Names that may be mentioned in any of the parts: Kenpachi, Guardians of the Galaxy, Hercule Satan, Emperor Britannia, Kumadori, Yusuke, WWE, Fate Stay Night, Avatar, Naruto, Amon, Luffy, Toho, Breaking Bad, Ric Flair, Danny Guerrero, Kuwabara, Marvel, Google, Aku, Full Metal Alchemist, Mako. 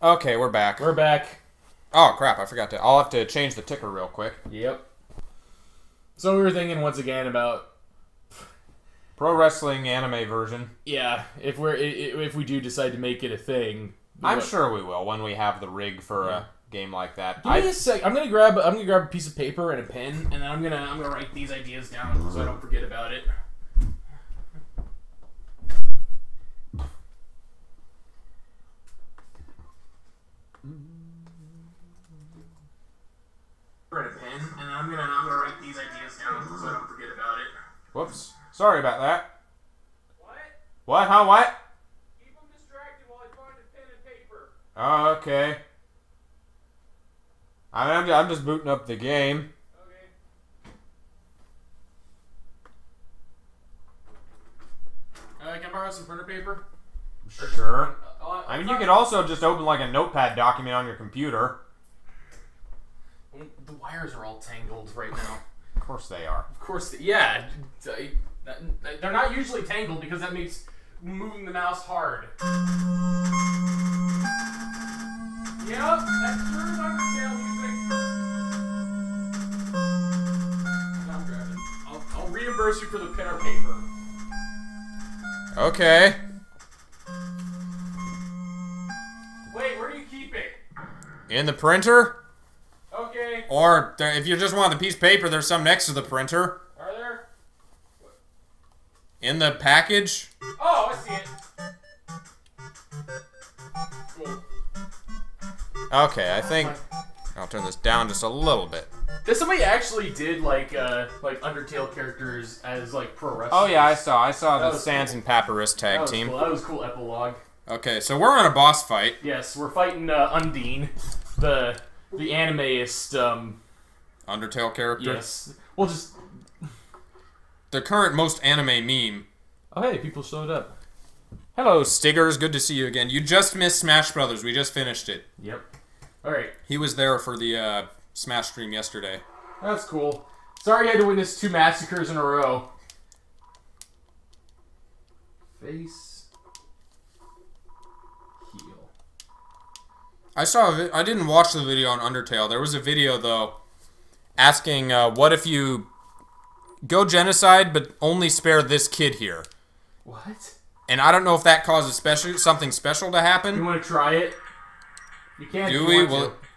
Okay, we're back. We're back. Oh, crap. I forgot to... I'll have to change the ticker real quick. Yep. So we were thinking once again about... pro wrestling anime version. Yeah. If we do decide to make it a thing... I'm sure we will when we have the rig for a game like that. Give me a sec. I'm gonna grab a piece of paper and a pen, and then I'm gonna write these ideas down so I don't forget about it. Whoops. Sorry about that. What? What? Huh? What? Keep them distracted while I find a pen and paper. Oh, okay. I'm just booting up the game. Okay. Can I borrow some printer paper? Sure. I mean, you could also just open like a notepad document on your computer. The wires are all tangled right now. Of course they are. Of course, yeah. They're not usually tangled because that makes moving the mouse hard. Yep, that's true. Undertale music. I'll grab it. I'll reimburse you for the pen or paper. Okay. Wait, where do you keep it? In the printer? Okay. Or if you just want the piece of paper, there's some next to the printer. Are there? What? In the package. Oh, I see it. Cool. Okay, I think I'll turn this down just a little bit. This somebody actually did like Undertale characters as like pro wrestlers. Oh yeah, I saw the Sans and Papyrus tag team. Cool. That was a cool epilogue. Okay, so we're on a boss fight. Yes, we're fighting Undyne, the animeist, Undertale character? Yes. Well, just... the current most anime meme. Oh, hey, people showed up. Hello, Stiggers. Good to see you again. You just missed Smash Brothers. We just finished it. Yep. Alright. He was there for the, Smash stream yesterday. That's cool. Sorry I had to witness 2 massacres in a row. Face... I didn't watch the video on Undertale. There was a video, though, asking, what if you go genocide, but only spare this kid here? What? And I don't know if that causes something special to happen. You want to try it? You can't do it.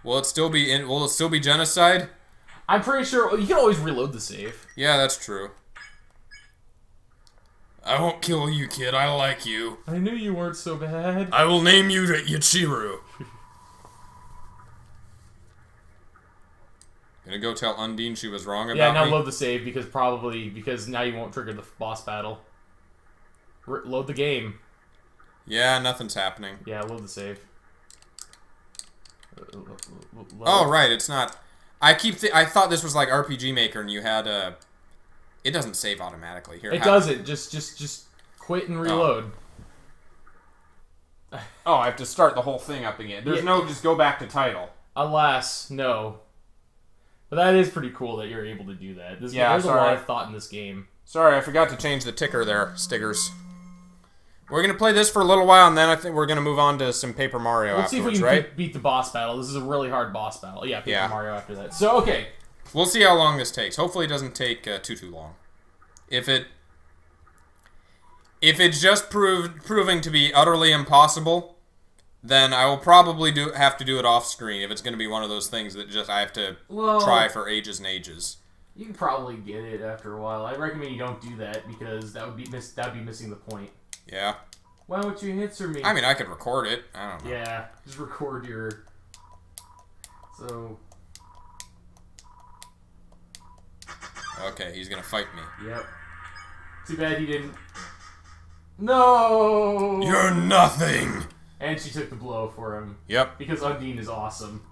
Will it still be genocide? I'm pretty sure. You can always reload the save. Yeah, that's true. I won't kill you, kid. I like you. I knew you weren't so bad. I will name you Yachiru. Gonna go tell Undyne she was wrong about me? Yeah, now load the save because now you won't trigger the boss battle. Load the game. Yeah, nothing's happening. Yeah, load the save. Oh, right, it's not... I thought this was like RPG Maker and you had a... It doesn't save automatically. Here, it doesn't. Just quit and reload. Oh, I have to start the whole thing up again. There's no just go back to title. Alas, no. But that is pretty cool that you're able to do that. There's a lot of thought in this game. Sorry, I forgot to change the ticker there, Stiggers. We're going to play this for a little while, and then I think we're going to move on to some Paper Mario afterwards, right? Let's see if we can beat the boss battle. This is a really hard boss battle. Yeah, Paper Mario after that. So, okay. We'll see how long this takes. Hopefully it doesn't take too long. If it's just proving to be utterly impossible, then I will probably have to do it off screen if it's going to be one of those things that just I have to try for ages and ages. You can probably get it after a while. I recommend you don't do that because that would be missing the point. Yeah. Why won't you answer me? I mean, I could record it. I don't know. Yeah, just record your... So... Okay, he's gonna fight me. Yep. Too bad he didn't. No. You're nothing. And she took the blow for him. Yep. Because Undyne is awesome.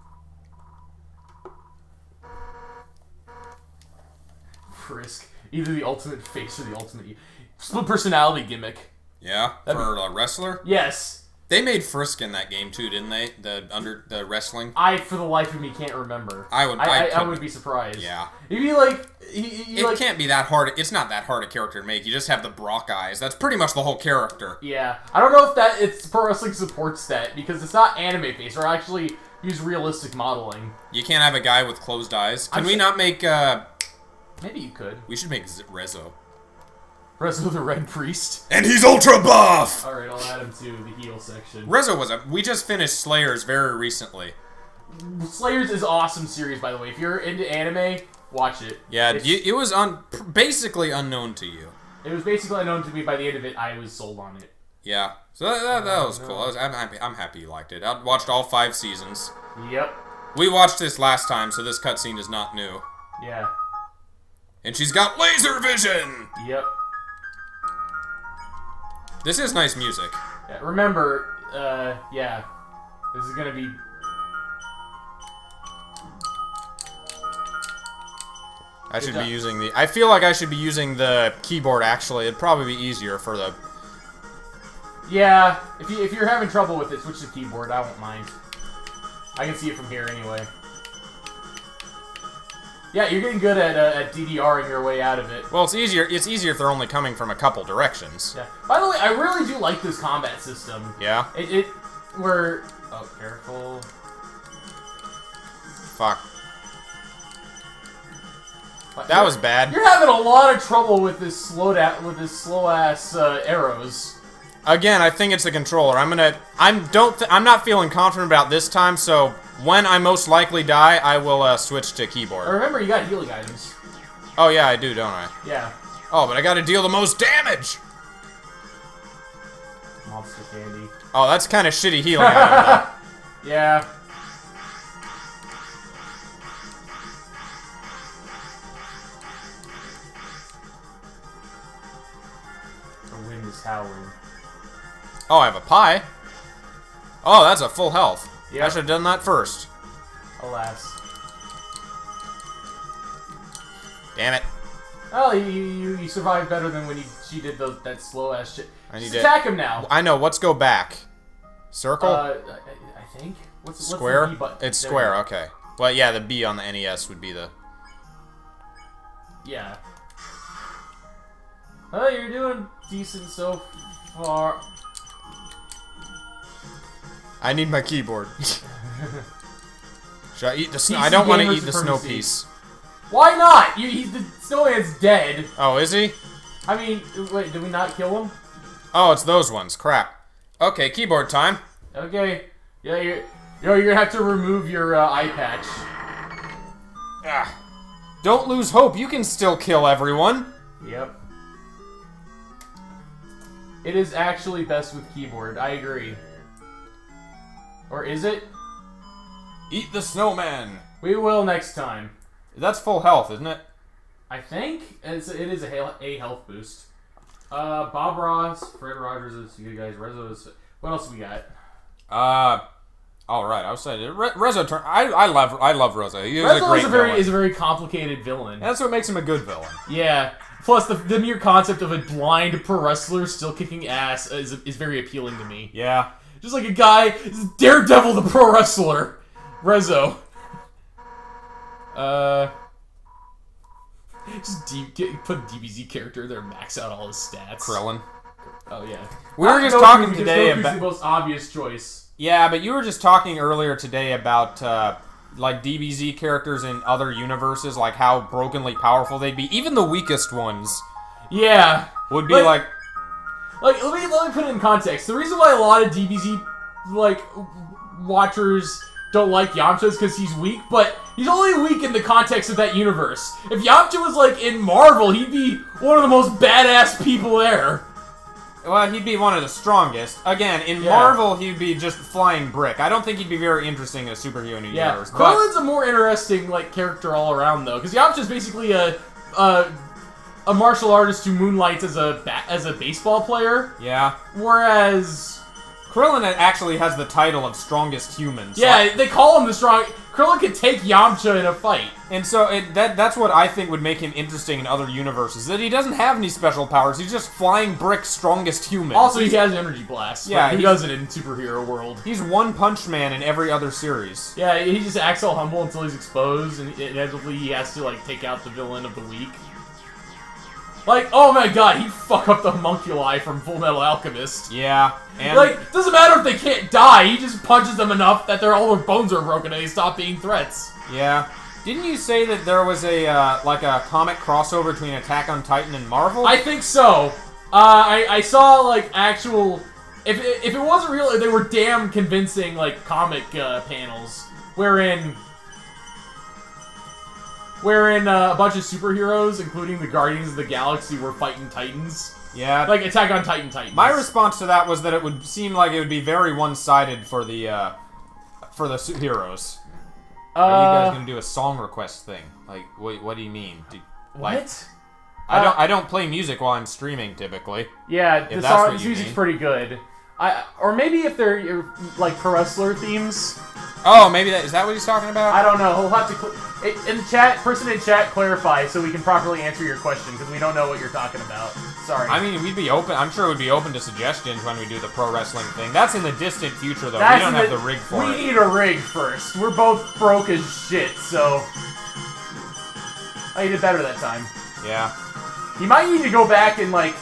Frisk, either the ultimate face or the ultimate split personality gimmick. Yeah. That'd be... a wrestler. Yes. They made Frisk in that game too, didn't they? The wrestling. I for the life of me can't remember. I would be surprised. Yeah. You'd be like, it like, can't be that hard. It's not that hard a character to make. You just have the Brock eyes. That's pretty much the whole character. Yeah. I don't know if that it's pro wrestling supports that because it's not anime based. Or actually use realistic modeling. You can't have a guy with closed eyes. Can we not make? Maybe you could. We should make Rezo. Rezo the Red Priest. And he's ultra buff! Alright, I'll add him to the heel section. Rezo was a... We just finished Slayers very recently. Slayers is an awesome series, by the way. If you're into anime, watch it. Yeah, it was basically unknown to you. It was basically unknown to me. By the end of it, I was sold on it. Yeah. So that was cool. I'm happy you liked it. I watched all 5 seasons. Yep. We watched this last time, so this cutscene is not new. Yeah. And she's got laser vision! Yep. This is nice music. Yeah, remember, yeah, this is gonna be... I should be using the... I feel like I should be using the keyboard, actually. It'd probably be easier for the... Yeah, if you're having trouble with it, switch to keyboard. I won't mind. I can see it from here, anyway. Yeah, you're getting good at DDRing your way out of it. Well, it's easier if they're only coming from a couple directions. Yeah. By the way, I really do like this combat system. Yeah? Oh, careful. Fuck. That was bad. You're having a lot of trouble with this slow-ass arrows. Again, I think it's the controller. I'm not feeling confident about this time, so... When I most likely die, I will switch to keyboard. Remember, you got healing items. Oh, yeah, I do, don't I? Yeah. Oh, but I gotta deal the most damage! Monster candy. Oh, that's kind of shitty healing item, though. Yeah. The wind is howling. Oh, I have a pie. Oh, that's a full health. Yep. I should have done that first. Alas. Damn it. Well, you survived better than when she did that slow-ass shit. Just attack him now. I know. Let's go back. Circle? I think. What's square? What's the B button? It's there square, okay. Well, yeah, the B on the NES would be the... Yeah. Oh, you're doing decent so far... I need my keyboard. Should I eat the snow? I don't want to eat the snow piece. Why not? The snowman's dead. Oh, is he? I mean, wait, did we not kill him? Oh, it's those ones. Crap. Okay, keyboard time. Okay. Yeah, you're gonna have to remove your eye patch. Ah. Don't lose hope. You can still kill everyone. Yep. It is actually best with keyboard. I agree. Or is it? Eat the snowman. We will next time. That's full health, isn't it? I think it is a health boost. Bob Ross, Fred Rogers is good guys. Rezo is. What else we got? All right. I was saying Rezo. I love Rezo. Rezo is a very complicated villain. And that's what makes him a good villain. Yeah. Plus, the mere concept of a blind pro wrestler still kicking ass is very appealing to me. Yeah. Just like a guy, Daredevil the pro wrestler, Rezo. Put a DBZ character there, max out all his stats. Krillin. Oh yeah. We were just talking today about the most obvious choice. Yeah, but you were just talking earlier today about like DBZ characters in other universes, like how brokenly powerful they'd be. Even the weakest ones. Yeah. Would be like. Like, let me put it in context. The reason why a lot of DBZ, like, watchers don't like Yamcha is because he's weak, but he's only weak in the context of that universe. If Yamcha was, like, in Marvel, he'd be one of the most badass people there. Well, he'd be one of the strongest. Again, in Marvel, he'd be just flying brick. I don't think he'd be very interesting in a superhero universe. Krillin's a more interesting, like, character all around, though, because Yamcha's basically a martial artist who moonlights as a baseball player. Yeah. Whereas Krillin actually has the title of strongest human. So yeah, they call him the strong. Krillin could take Yamcha in a fight. And so that's what I think would make him interesting in other universes. That he doesn't have any special powers. He's just flying brick strongest human. Also, he has energy blasts. Yeah, he does it in superhero world. He's One Punch Man in every other series. Yeah, he just acts all humble until he's exposed, and inevitably he has to like take out the villain of the week. Like, oh my god, he'd fuck up the homunculi from Full Metal Alchemist. Yeah, and... like, doesn't matter if they can't die, he just punches them enough that all their bones are broken and they stop being threats. Yeah. Didn't you say that there was a, like a comic crossover between Attack on Titan and Marvel? I think so. I saw, like, actual... If it wasn't real, they were damn convincing, like, comic, panels. Wherein a bunch of superheroes, including the Guardians of the Galaxy, were fighting Titans. Yeah. Like, Attack on Titan Titans. My response to that was that it would seem like it would be very one-sided for the superheroes. Are you guys going to do a song request thing? Like, what do you mean? What? I don't play music while I'm streaming, typically. Yeah, the music's pretty good. Or maybe if they're, like, pro wrestler themes. Oh, maybe that... Is that what he's talking about? I don't know. We'll have to... In the chat, person in chat, clarify so we can properly answer your question, because we don't know what you're talking about. Sorry. I mean, we'd be open... I'm sure we'd be open to suggestions when we do the pro wrestling thing. That's in the distant future, though. We don't have the rig for it. We need a rig first. We're both broke as shit, so... Oh, you did better that time. Yeah. You might need to go back and, like...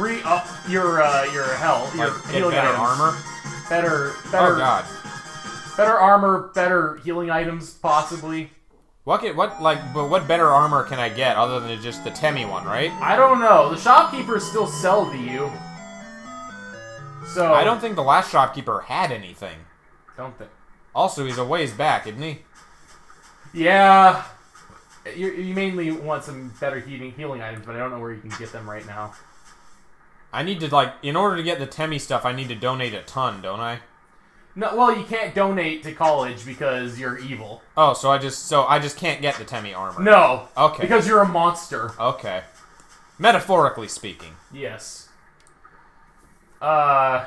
Re-up your health, your healing better items. Armor? Better... Oh, God. Better armor, better healing items, possibly. What better armor can I get other than just the Temi one, right? I don't know. The shopkeepers still sell to you. So... I don't think the last shopkeeper had anything. Don't think. Also, he's a ways back, isn't he? Yeah. You mainly want some better healing items, but I don't know where you can get them right now. I need to, like, in order to get the Temi stuff, I need to donate a ton, don't I? No, well, you can't donate to college because you're evil. Oh, so I just can't get the Temi armor. No. Okay. Because you're a monster. Okay. Metaphorically speaking. Yes. You're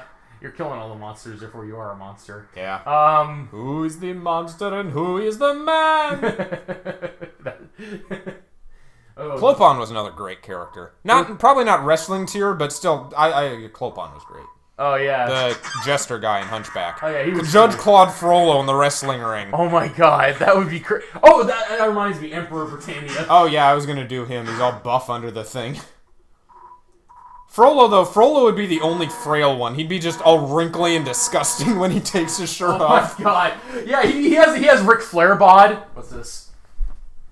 killing all the monsters, therefore you are a monster. Yeah. Who is the monster and who is the man? Oh, Clopon was another great character. Probably not wrestling tier, but still, Clopon was great. Oh yeah, the jester guy in Hunchback. Oh yeah, he was Judge Claude Frollo in the wrestling ring. Oh my god, that would be crazy. Oh, that reminds me, Emperor Britannia. Oh yeah, I was gonna do him. He's all buff under the thing. Frollo though, Frollo would be the only frail one. He'd be just all wrinkly and disgusting when he takes his shirt off. Oh my god, yeah, he has Ric Flair bod. What's this?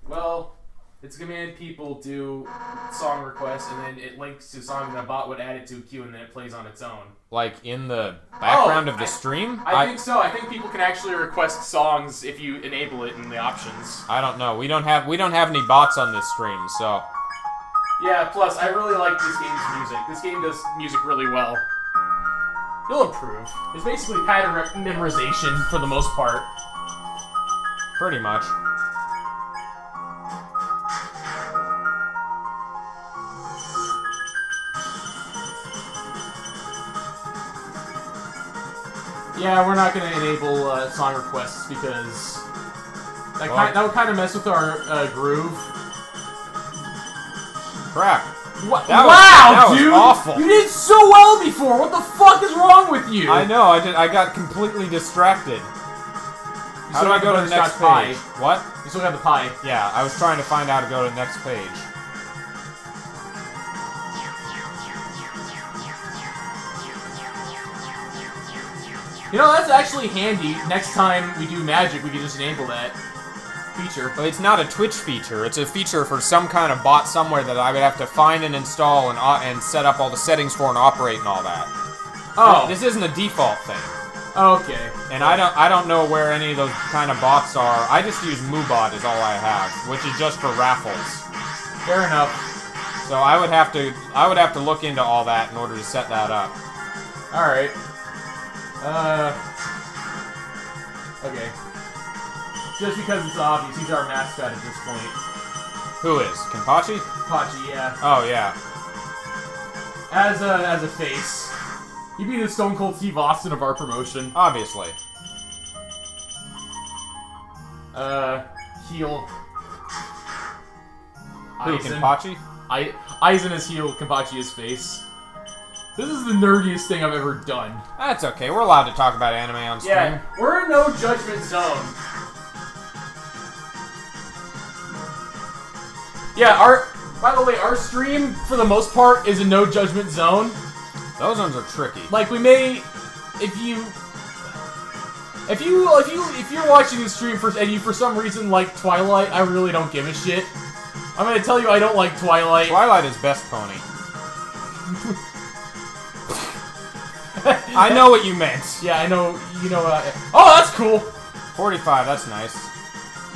Well. It's gonna have people do song requests, and then it links to a song that a bot would add it to a queue, and then it plays on its own. Like, in the background of the stream? I think so. I think people can actually request songs if you enable it in the options. I don't know. We don't have any bots on this stream, so... Yeah, plus, I really like this game's music. This game does music really well. You'll improve. It's basically pattern memorization, for the most part. Pretty much. Yeah, we're not going to enable song requests because that would kind of mess with our groove. Crap. What? Wow, dude! That was awful. You did so well before! What the fuck is wrong with you? I know, I got completely distracted. How do I go to the next page? What? You still got the pie. Yeah, I was trying to find out how to go to the next page. You know, that's actually handy. Next time we do magic, we can just enable that feature. Well, it's not a Twitch feature. It's a feature for some kind of bot somewhere that I would have to find and install and set up all the settings for and operate and all that. Oh. This isn't a default thing. Okay. And I don't know where any of those kind of bots are. I just use MooBot is all I have, which is just for raffles. Fair enough. So I would have to look into all that in order to set that up. All right. Okay. Just because it's obvious, he's our mascot at this point. Who is? Kenpachi? Kenpachi, yeah. Oh, yeah. As a face. He'd be the Stone Cold Steve Austin of our promotion. Obviously. Heel. Who, Kenpachi? Aizen is heel, Kenpachi is face. This is the nerdiest thing I've ever done. That's okay, we're allowed to talk about anime on stream. Yeah, we're in no judgment zone. Yeah, by the way, our stream, for the most part, is a no judgment zone. Those ones are tricky. Like, we may, if you're watching this stream and you for some reason like Twilight, I really don't give a shit. I'm gonna tell you I don't like Twilight. Twilight is best pony. I know what you meant. Yeah, I know, you know what I... Oh, that's cool! 45, that's nice.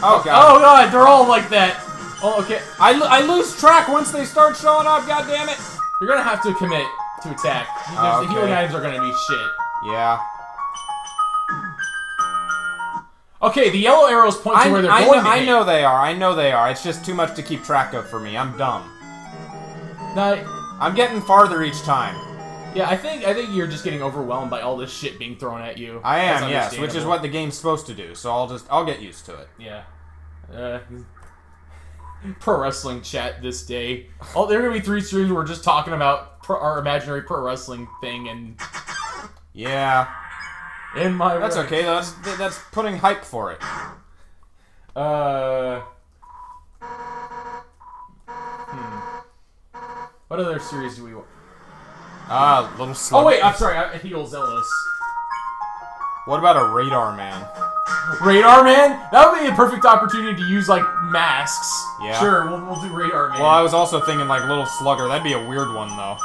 Oh, God. Oh, God, they're all like that. Oh, okay. I lose track once they start showing up, goddammit. You're gonna have to commit to attack. Okay. The healing items are gonna be shit. Yeah. Okay, the yellow arrows point to where they're going. I know they are. I know they are. It's just too much to keep track of for me. I'm dumb. Now, I'm getting farther each time. Yeah, I think you're just getting overwhelmed by all this shit being thrown at you. I am, yes, which is what the game's supposed to do. So I'll get used to it. Yeah. Pro wrestling chat this day. Oh, there are gonna be three streams where we're just talking about our imaginary pro wrestling thing and. Yeah. In my That's right. Okay, that's putting hype for it. What other series do we want? Little Slug. Oh, wait, I'm sorry, I heal Zealous. What about a Radar Man? Radar Man? That would be a perfect opportunity to use, like, masks. Yeah. Sure, we'll do Radar Man. Well, I was also thinking, like, Little Slugger. That'd be a weird one, though.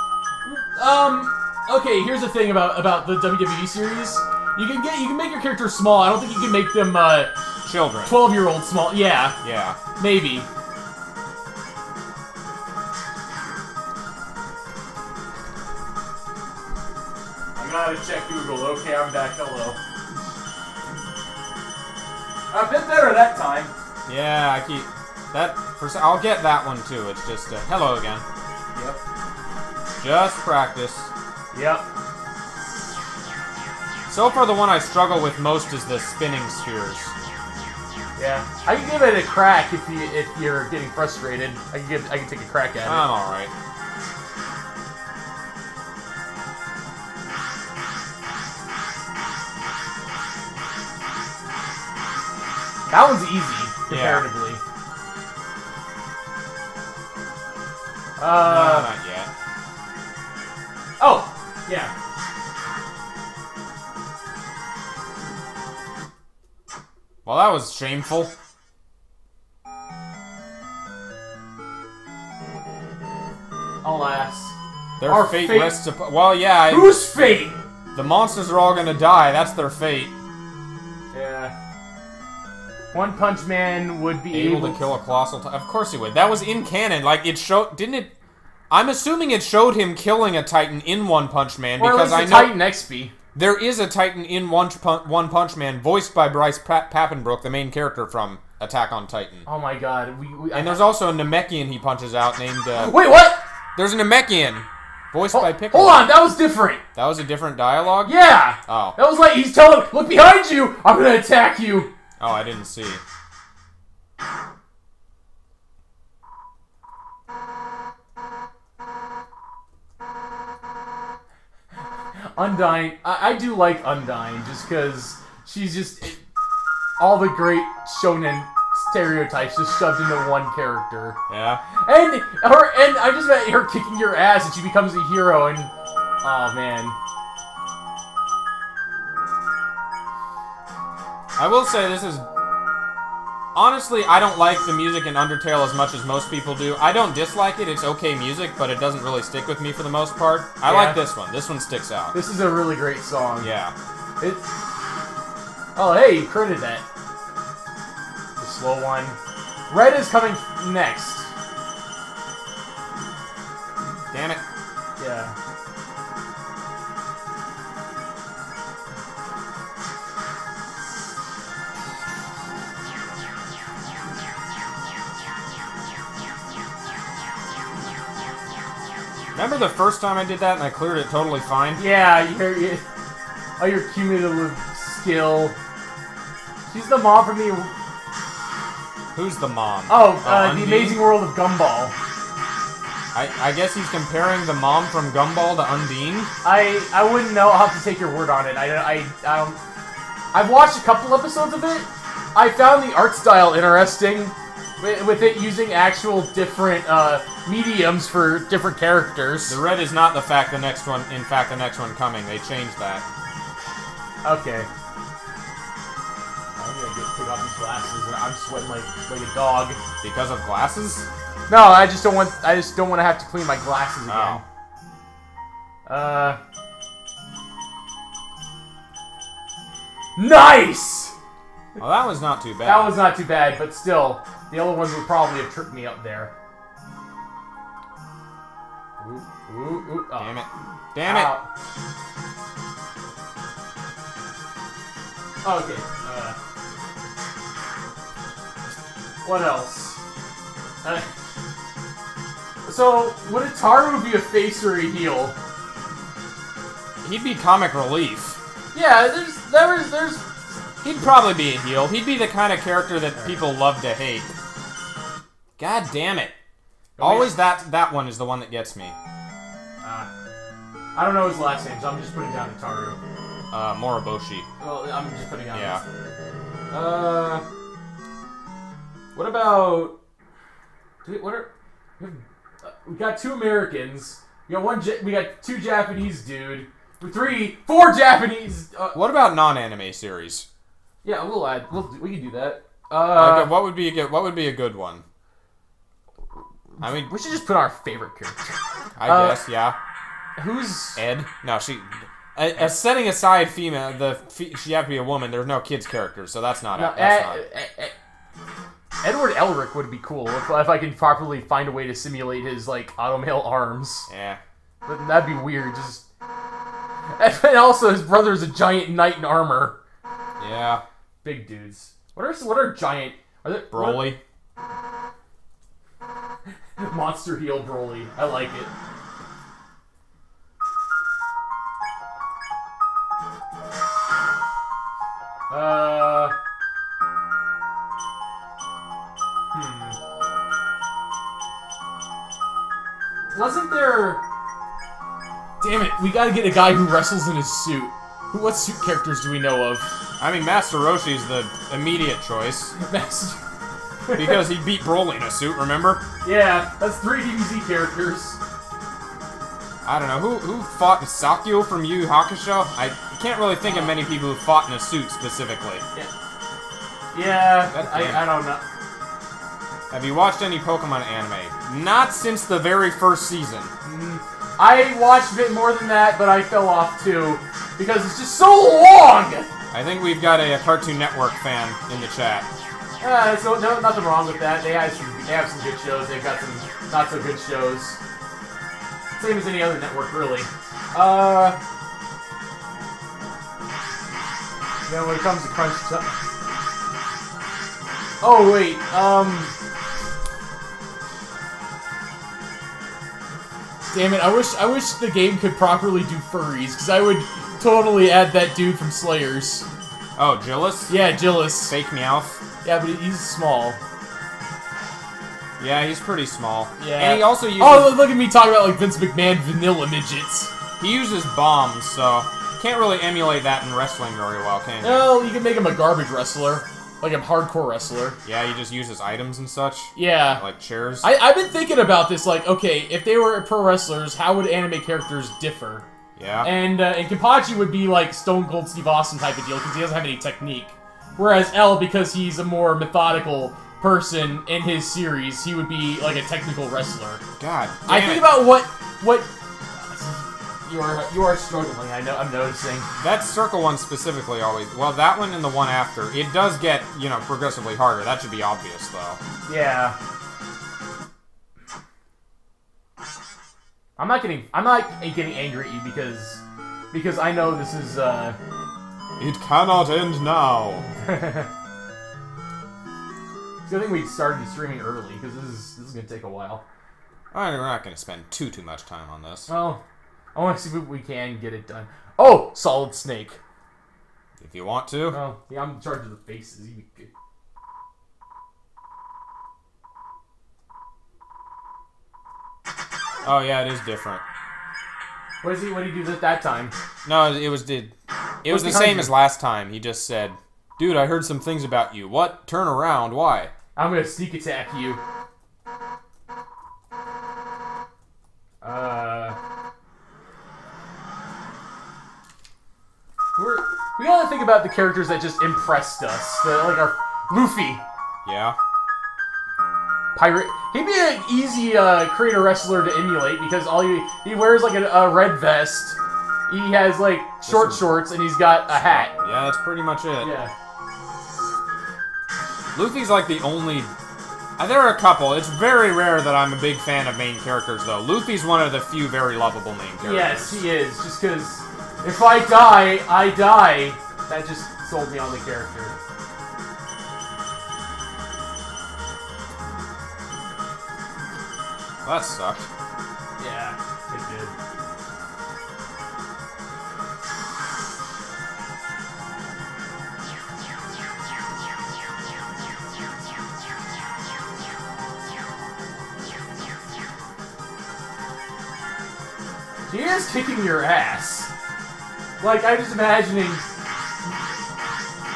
Okay, here's the thing about the WWE series. You can make your character small. I don't think you can make them children. 12-year-old small. Yeah. Yeah. Maybe. I gotta check Google. Okay, I'm back. Hello. I've been better that time. Yeah, I keep that. I'll get that one too. It's just hello again. Yep. Just practice. Yep. So far, the one I struggle with most is the spinning spheres. Yeah, I can give it a crack if you're getting frustrated. I can take a crack at it. I'm all right. That one's easy comparatively. Yeah. No, not yet. Oh. Yeah. Well, that was shameful. Alas. Our fate rests upon... Well, yeah. Whose fate? The monsters are all gonna die. That's their fate. Yeah. One Punch Man would be able to kill a colossal... Of course he would. That was in canon. Like, it showed... Didn't it... I'm assuming it showed him killing a Titan in One Punch Man because I know Titan XP. There is a Titan in One Punch Man voiced by Bryce Pappenbrook, the main character from Attack on Titan. Oh my God! And there's also a Namekian he punches out named. Wait, what? There's a Namekian voiced by Piccolo. Hold on, that was different. That was a different dialogue. Yeah. Oh. That was like he's telling, "Look behind you! I'm gonna attack you." Oh, I didn't see. Undyne, I do like Undyne just because she's just all the great shonen stereotypes just shoved into one character. Yeah. And I just met her kicking your ass and she becomes a hero and oh man. I will say this is honestly I don't like the music in Undertale as much as most people do. I don't dislike it. It's okay music, but it doesn't really stick with me for the most part. I like this one. This one sticks out. This is a really great song. Yeah. It's... Oh, hey, you critted that. The slow one. Red is coming next. Damn it. Yeah. Remember the first time I did that and I cleared it totally fine? Yeah, all your cumulative skill. She's the mom from the... Who's the mom? Oh, The Amazing World of Gumball. I guess he's comparing the mom from Gumball to Undyne? I wouldn't know. I'll have to take your word on it. I've watched a couple episodes of it. I found the art style interesting, with it using actual different mediums for different characters. The red is not the fact the next one, in fact the next one coming. They changed that. Okay. I'm gonna get put off these glasses and I'm sweating like a dog. Because of glasses? No, I just don't want to have to clean my glasses again. Oh. Nice! Well, that was not too bad. That was not too bad, but still, the other ones would probably have tripped me up there. Ooh, ooh, ooh. Oh. Damn it. Damn it! Oh, okay. What else? So, would Itaru be a face or a heel? He'd be comic relief. Yeah, there's... He'd probably be a heel. He'd be the kind of character that people love to hate. God damn it. Always that one is the one that gets me. I don't know his last name, so I'm just putting down Itaru. Moroboshi. Well, I'm just putting down his. What about... We got 2 Americans. We got two Japanese dude. 4 Japanese. What about non-anime series? Yeah, we can do that. Okay, what would be a good one? I mean, we should just put our favorite character. I guess, yeah. Who's Ed? No, she. As setting aside female, she have to be a woman. There's no kids characters, so that's not. No, Edward Elric would be cool if I could properly find a way to simulate his automail arms. Yeah, but that'd be weird. Just and also his brother's a giant knight in armor. Yeah, big dudes. What are giant? Are they Broly? Monster heel Broly. I like it. Wasn't there... Damn it, we gotta get a guy who wrestles in his suit. What suit characters do we know of? I mean, Master Roshi's the immediate choice. Because he beat Broly in a suit, remember? Yeah, that's 3 DBZ characters. I don't know, who fought Sakyo from Yu Yu Hakusho? I can't really think of many people who fought in a suit specifically. Yeah, I don't know. Have you watched any Pokemon anime? Not since the very first season. I watched a bit more than that, but I fell off too. Because it's just so long! I think we've got a Cartoon Network fan in the chat. So no, nothing wrong with that. They have some good shows. They've got some not so good shows. Same as any other network, really. Yeah, when it comes to crunch stuff. Oh wait, Damn it! I wish the game could properly do furries, because I would totally add that dude from Slayers. Oh, Jillis? Yeah, Jillis. Fake Meowth. Yeah, but he's small. Yeah, he's pretty small. Yeah. And he also uses... Oh, look at me talking about Vince McMahon vanilla midgets. He uses bombs, so can't really emulate that in wrestling very well, can you? Well, you can make him a garbage wrestler. Like a hardcore wrestler. Yeah, he just uses items and such. Yeah. Like chairs. I've been thinking about this, okay, if they were pro wrestlers, how would anime characters differ? Yeah. And Kenpachi would be like Stone Cold Steve Austin type of deal, because he doesn't have any technique. Whereas L, because he's a more methodical person in his series, he would be like a technical wrestler. God damn I think it. About what... You are struggling, I know, I'm noticing. That circle one specifically always... Well, that one and the one after. It does get, progressively harder. That should be obvious, though. Yeah. I'm not getting angry at you because I know this is, It cannot end now. I think we started streaming early, because this is going to take a while. Alright, we're not going to spend too much time on this. Well, I want to see if we can get it done. Oh! Solid Snake. If you want to. Oh, yeah, I'm in charge of the faces. He'd be good. Oh, yeah, it is different. What did he do that time? No, it was the same as last time. He just said, dude, I heard some things about you. What? Turn around. Why? I'm going to sneak attack you. We gotta think about the characters that just impressed us. Like our Luffy. Yeah. Pirate. He'd be an easy creator wrestler to emulate because he wears like a red vest. He has like shorts and he's got a hat. Yeah, that's pretty much it. Yeah. Luffy's like the only. There are a couple. It's very rare that I'm a big fan of main characters, though. Luffy's one of the few very lovable main characters. Yes, he is. Just because if I die, I die. That just sold me on the character. Well, that sucked. Yeah, it did. He is kicking your ass. Like, I'm just imagining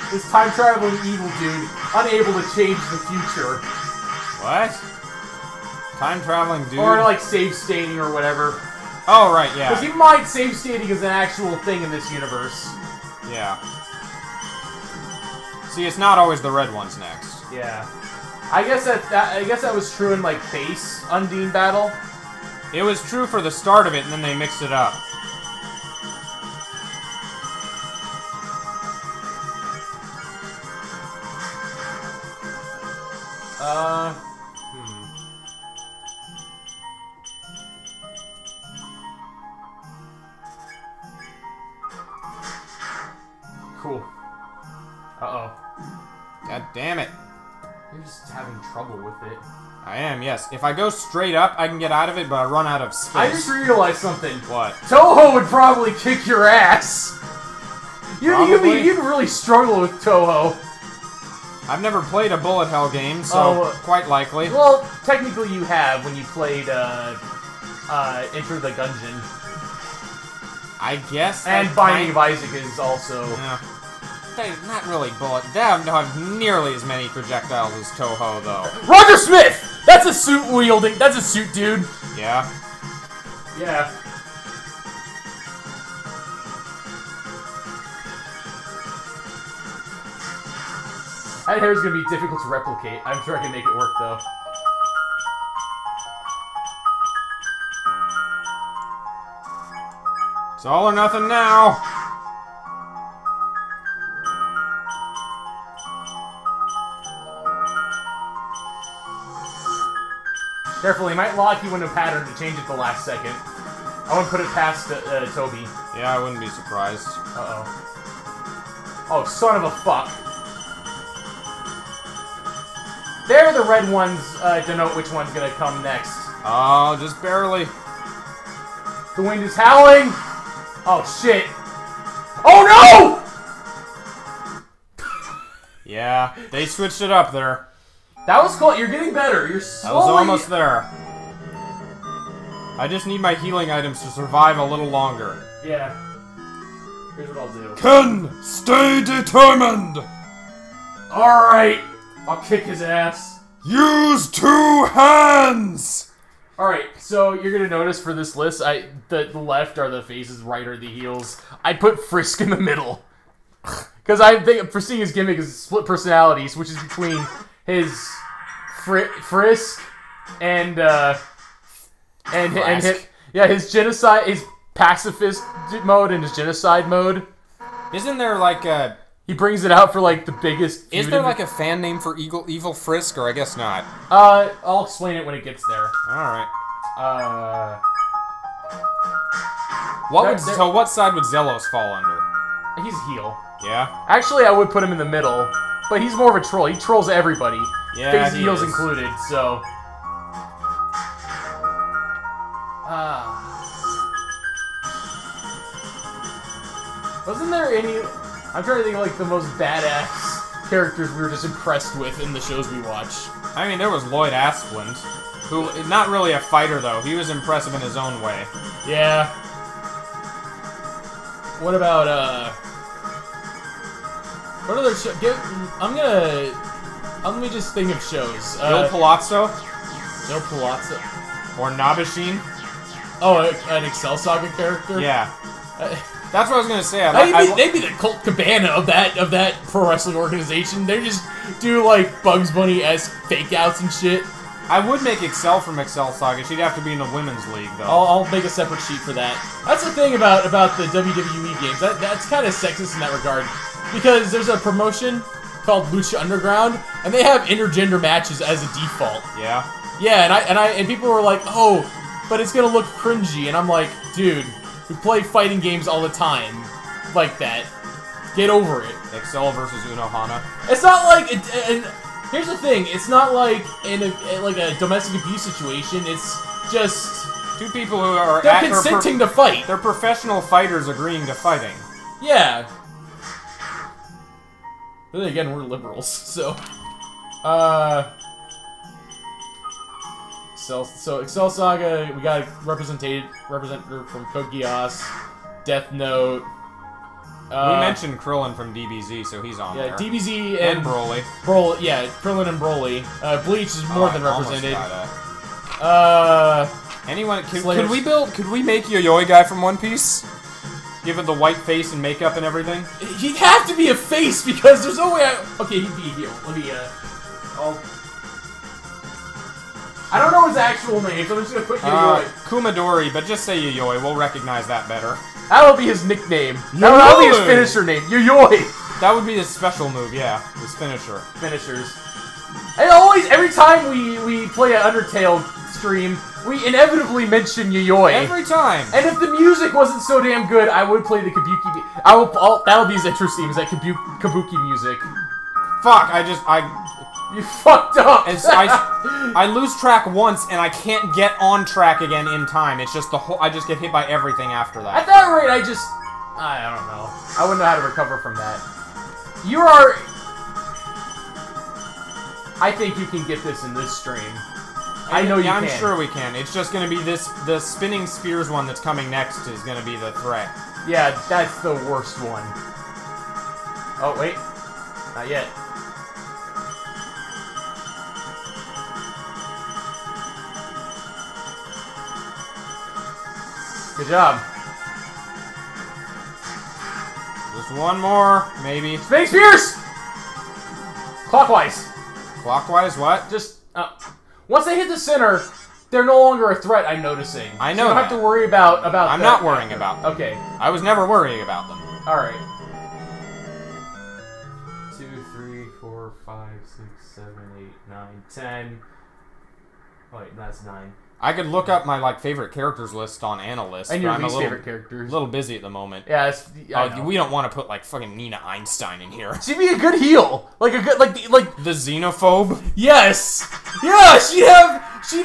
this time-traveling evil dude unable to change the future. What? Time-traveling dude? Or, like, save-stating or whatever. Oh, right, yeah. Because you might save-stating as an actual thing in this universe. Yeah. See, it's not always the red ones next. Yeah. I guess that was true in, like, base Undyne battle. It was true for the start of it, and then they mixed it up. Cool. Uh-oh. God damn it. You're just having trouble with it. I am, yes. If I go straight up, I can get out of it, but I run out of space. I just realized something. What? Toho would probably kick your ass. You'd really struggle with Toho. I've never played a bullet hell game, so quite likely. Well, technically you have when you played Enter the Gungeon. I guess. And Binding of Isaac is also. Yeah. Not really bullet. Damn, don't have nearly as many projectiles as Toho, though. Roger Smith. That's a suit wielding. That's a suit, dude. Yeah. Yeah. That hair is gonna be difficult to replicate. I'm sure I can make it work, though. It's all or nothing now. Careful, he might lock you into a pattern to change it the last second. I wouldn't put it past Toby. Yeah, I wouldn't be surprised. Uh-oh. Oh, son of a fuck. There, the red ones denote which one's gonna come next. Oh, just barely. The wind is howling! Oh, shit. Oh, no! Yeah, they switched it up there. That was cool. You're getting better. You're slowly. I was almost there. I just need my healing items to survive a little longer. Yeah. Here's what I'll do. Ken, stay determined! Alright. I'll kick his ass. Use two hands! Alright, so you're gonna notice for this list, the left are the faces, right are the heels. I put Frisk in the middle. Because I think Frisk's his gimmick is split personalities, which is between his Frisk and his genocide, his pacifist mode and his genocide mode. Isn't there like a? He brings it out for like the biggest. Is there like a fan name for evil Frisk, or I guess not? I'll explain it when it gets there. All right. So what side would Zelos fall under? He's a heel. Yeah. Actually, I would put him in the middle. But he's more of a troll. He trolls everybody. Yeah, faces and heels included, so. Haha. Wasn't there any... I'm trying to think of, like, the most badass characters we were just impressed with in the shows we watched. I mean, there was Lloyd Asplund, who... Not really a fighter, though. He was impressive in his own way. Yeah. What about, What other show... I'm gonna... Let me just think of shows. Joe Palazzo? Joe Palazzo. Or Nabashin? Oh, an Excel Saga character? Yeah. That's what I was going to say. They'd be the Colt Cabana of that pro wrestling organization. They just do, like, Bugs Bunny-esque fake-outs and shit. I would make Excel from Excel Saga. She'd have to be in the women's league, though. I'll make a separate sheet for that. That's the thing about the WWE games. That's kind of sexist in that regard. Because there's a promotion called Lucha Underground, and they have intergender matches as a default. Yeah. Yeah, and people were like, oh, but it's gonna look cringy, and I'm like, dude, we play fighting games all the time, like that. Get over it. Excel versus Unohana. It's not like, and here's the thing, it's not like in a domestic abuse situation. It's just two people who are consenting to fight. They're professional fighters agreeing to fighting. Yeah. But then again, we're liberals, so... Excel Saga, we got a representative from Code Geass, Death Note... we mentioned Krillin from DBZ, so he's on there. Yeah, DBZ and Broly. Yeah, Krillin and Broly. Bleach is more than represented. Anyone... Could we build... Could we make Yayoi guy from One Piece? Given the white face and makeup and everything? He'd have to be a face, because there's no way Okay, he'd be here. Let me, I don't know his actual name, so I'm just gonna put Yayoi. Kumadori, but just say Yayoi. We'll recognize that better. That'll be his nickname. That'll be his finisher name. Yayoi! That would be his special move, yeah. His finisher. Finishers. And always, every time we play an Undertale stream, we inevitably mention Yayoi. Every time. And if the music wasn't so damn good, I would play the Kabuki... that'll be his intro theme, is that Kabuki music. Fuck, you fucked up! And so I lose track once, and I can't get on track again in time. It's just the whole... I just get hit by everything after that. At that rate, I don't know. I wouldn't know how to recover from that. You are... I think you can get this in this stream. I know you can. I'm sure we can. It's just going to be the spinning spears one that's coming next is going to be the threat. Yeah, that's the worst one. Oh, wait. Not yet. Good job. Just one more, maybe. Spinning spears! Clockwise. Clockwise, what? Just, once they hit the center, they're no longer a threat, I'm noticing. I know. So you don't have to worry about them. I'm not worrying about them. Okay. I was never worrying about them. Alright. 2, 3, 4, 5, 6, 7, 8, 9, 10. Wait, that's 9. I could look up my, like, favorite characters list on Analyst. And your favorite characters. A little busy at the moment. Yeah, we don't want to put, like, fucking Nina Einstein in here. She'd be a good heel, like the xenophobe. Yes, yeah, she'd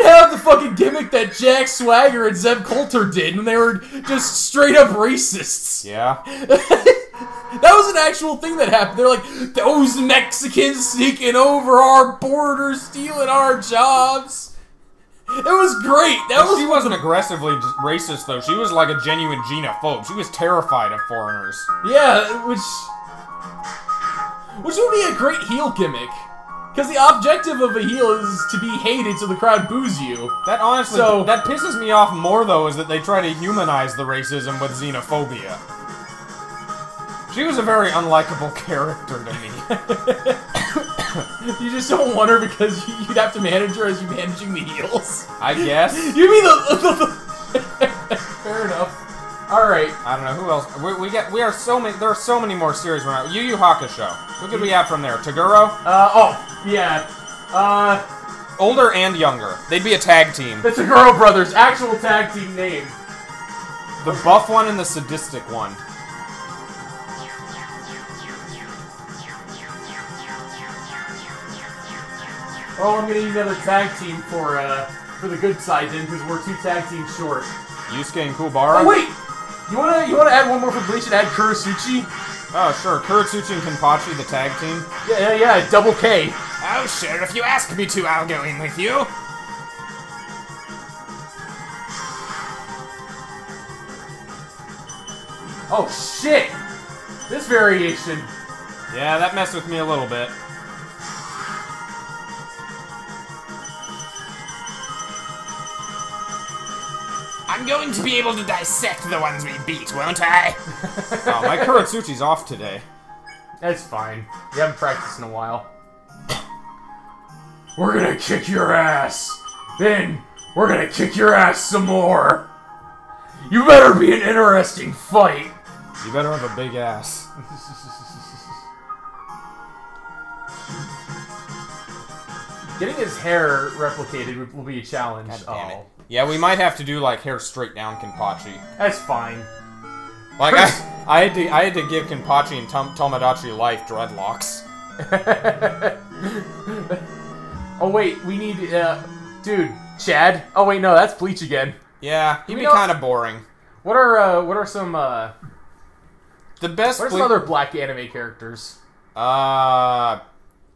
have the fucking gimmick that Jack Swagger and Zeb Coulter did when they were just straight up racists. Yeah. That was an actual thing that happened. They're like, those Mexicans sneaking over our borders, stealing our jobs. It was great! She wasn't aggressively racist, though. She was like a genuine xenophobe. She was terrified of foreigners. Yeah, which would be a great heel gimmick. Because the objective of a heel is to be hated so the crowd boos you. That honestly... So, that pisses me off more, though, is that they try to humanize the racism with xenophobia. She was a very unlikable character to me. You just don't want her because you'd have to manage her as you're managing the heels. I guess. You mean the Fair enough. Alright. I don't know, who else? There are so many more series right now. Yu Yu Hakusho. Who could we have from there? Toguro? Older and younger. They'd be a tag team. The Toguro brothers. Actual tag team name. The buff one and the sadistic one. Oh, I'm gonna need another tag team for the good side then, because we're 2 tag teams short. Yusuke and Kuwabara. Oh, wait! You wanna add one more for Bleach and add Kurotsuchi? Oh, sure. Kurotsuchi and Kenpachi, the tag team. Yeah, double K. Oh, sure. If you ask me to, I'll go in with you. Oh, shit! This variation. Yeah, that messed with me a little bit. I'm going to be able to dissect the ones we beat, won't I? Oh, my Kurotsuchi's off today. That's fine. We haven't practiced in a while. We're gonna kick your ass! Then, we're gonna kick your ass some more! You better be an interesting fight! You better have a big ass. Getting his hair replicated will be a challenge. God damn it. Yeah, we might have to do like hair straight down Kenpachi. That's fine. Like I had to give Kenpachi and Tomodachi Life dreadlocks. Oh wait, we need dude, Chad. Oh wait, no, that's Bleach again. Yeah, he'd be kind of boring. What are some the best? What are some other black anime characters?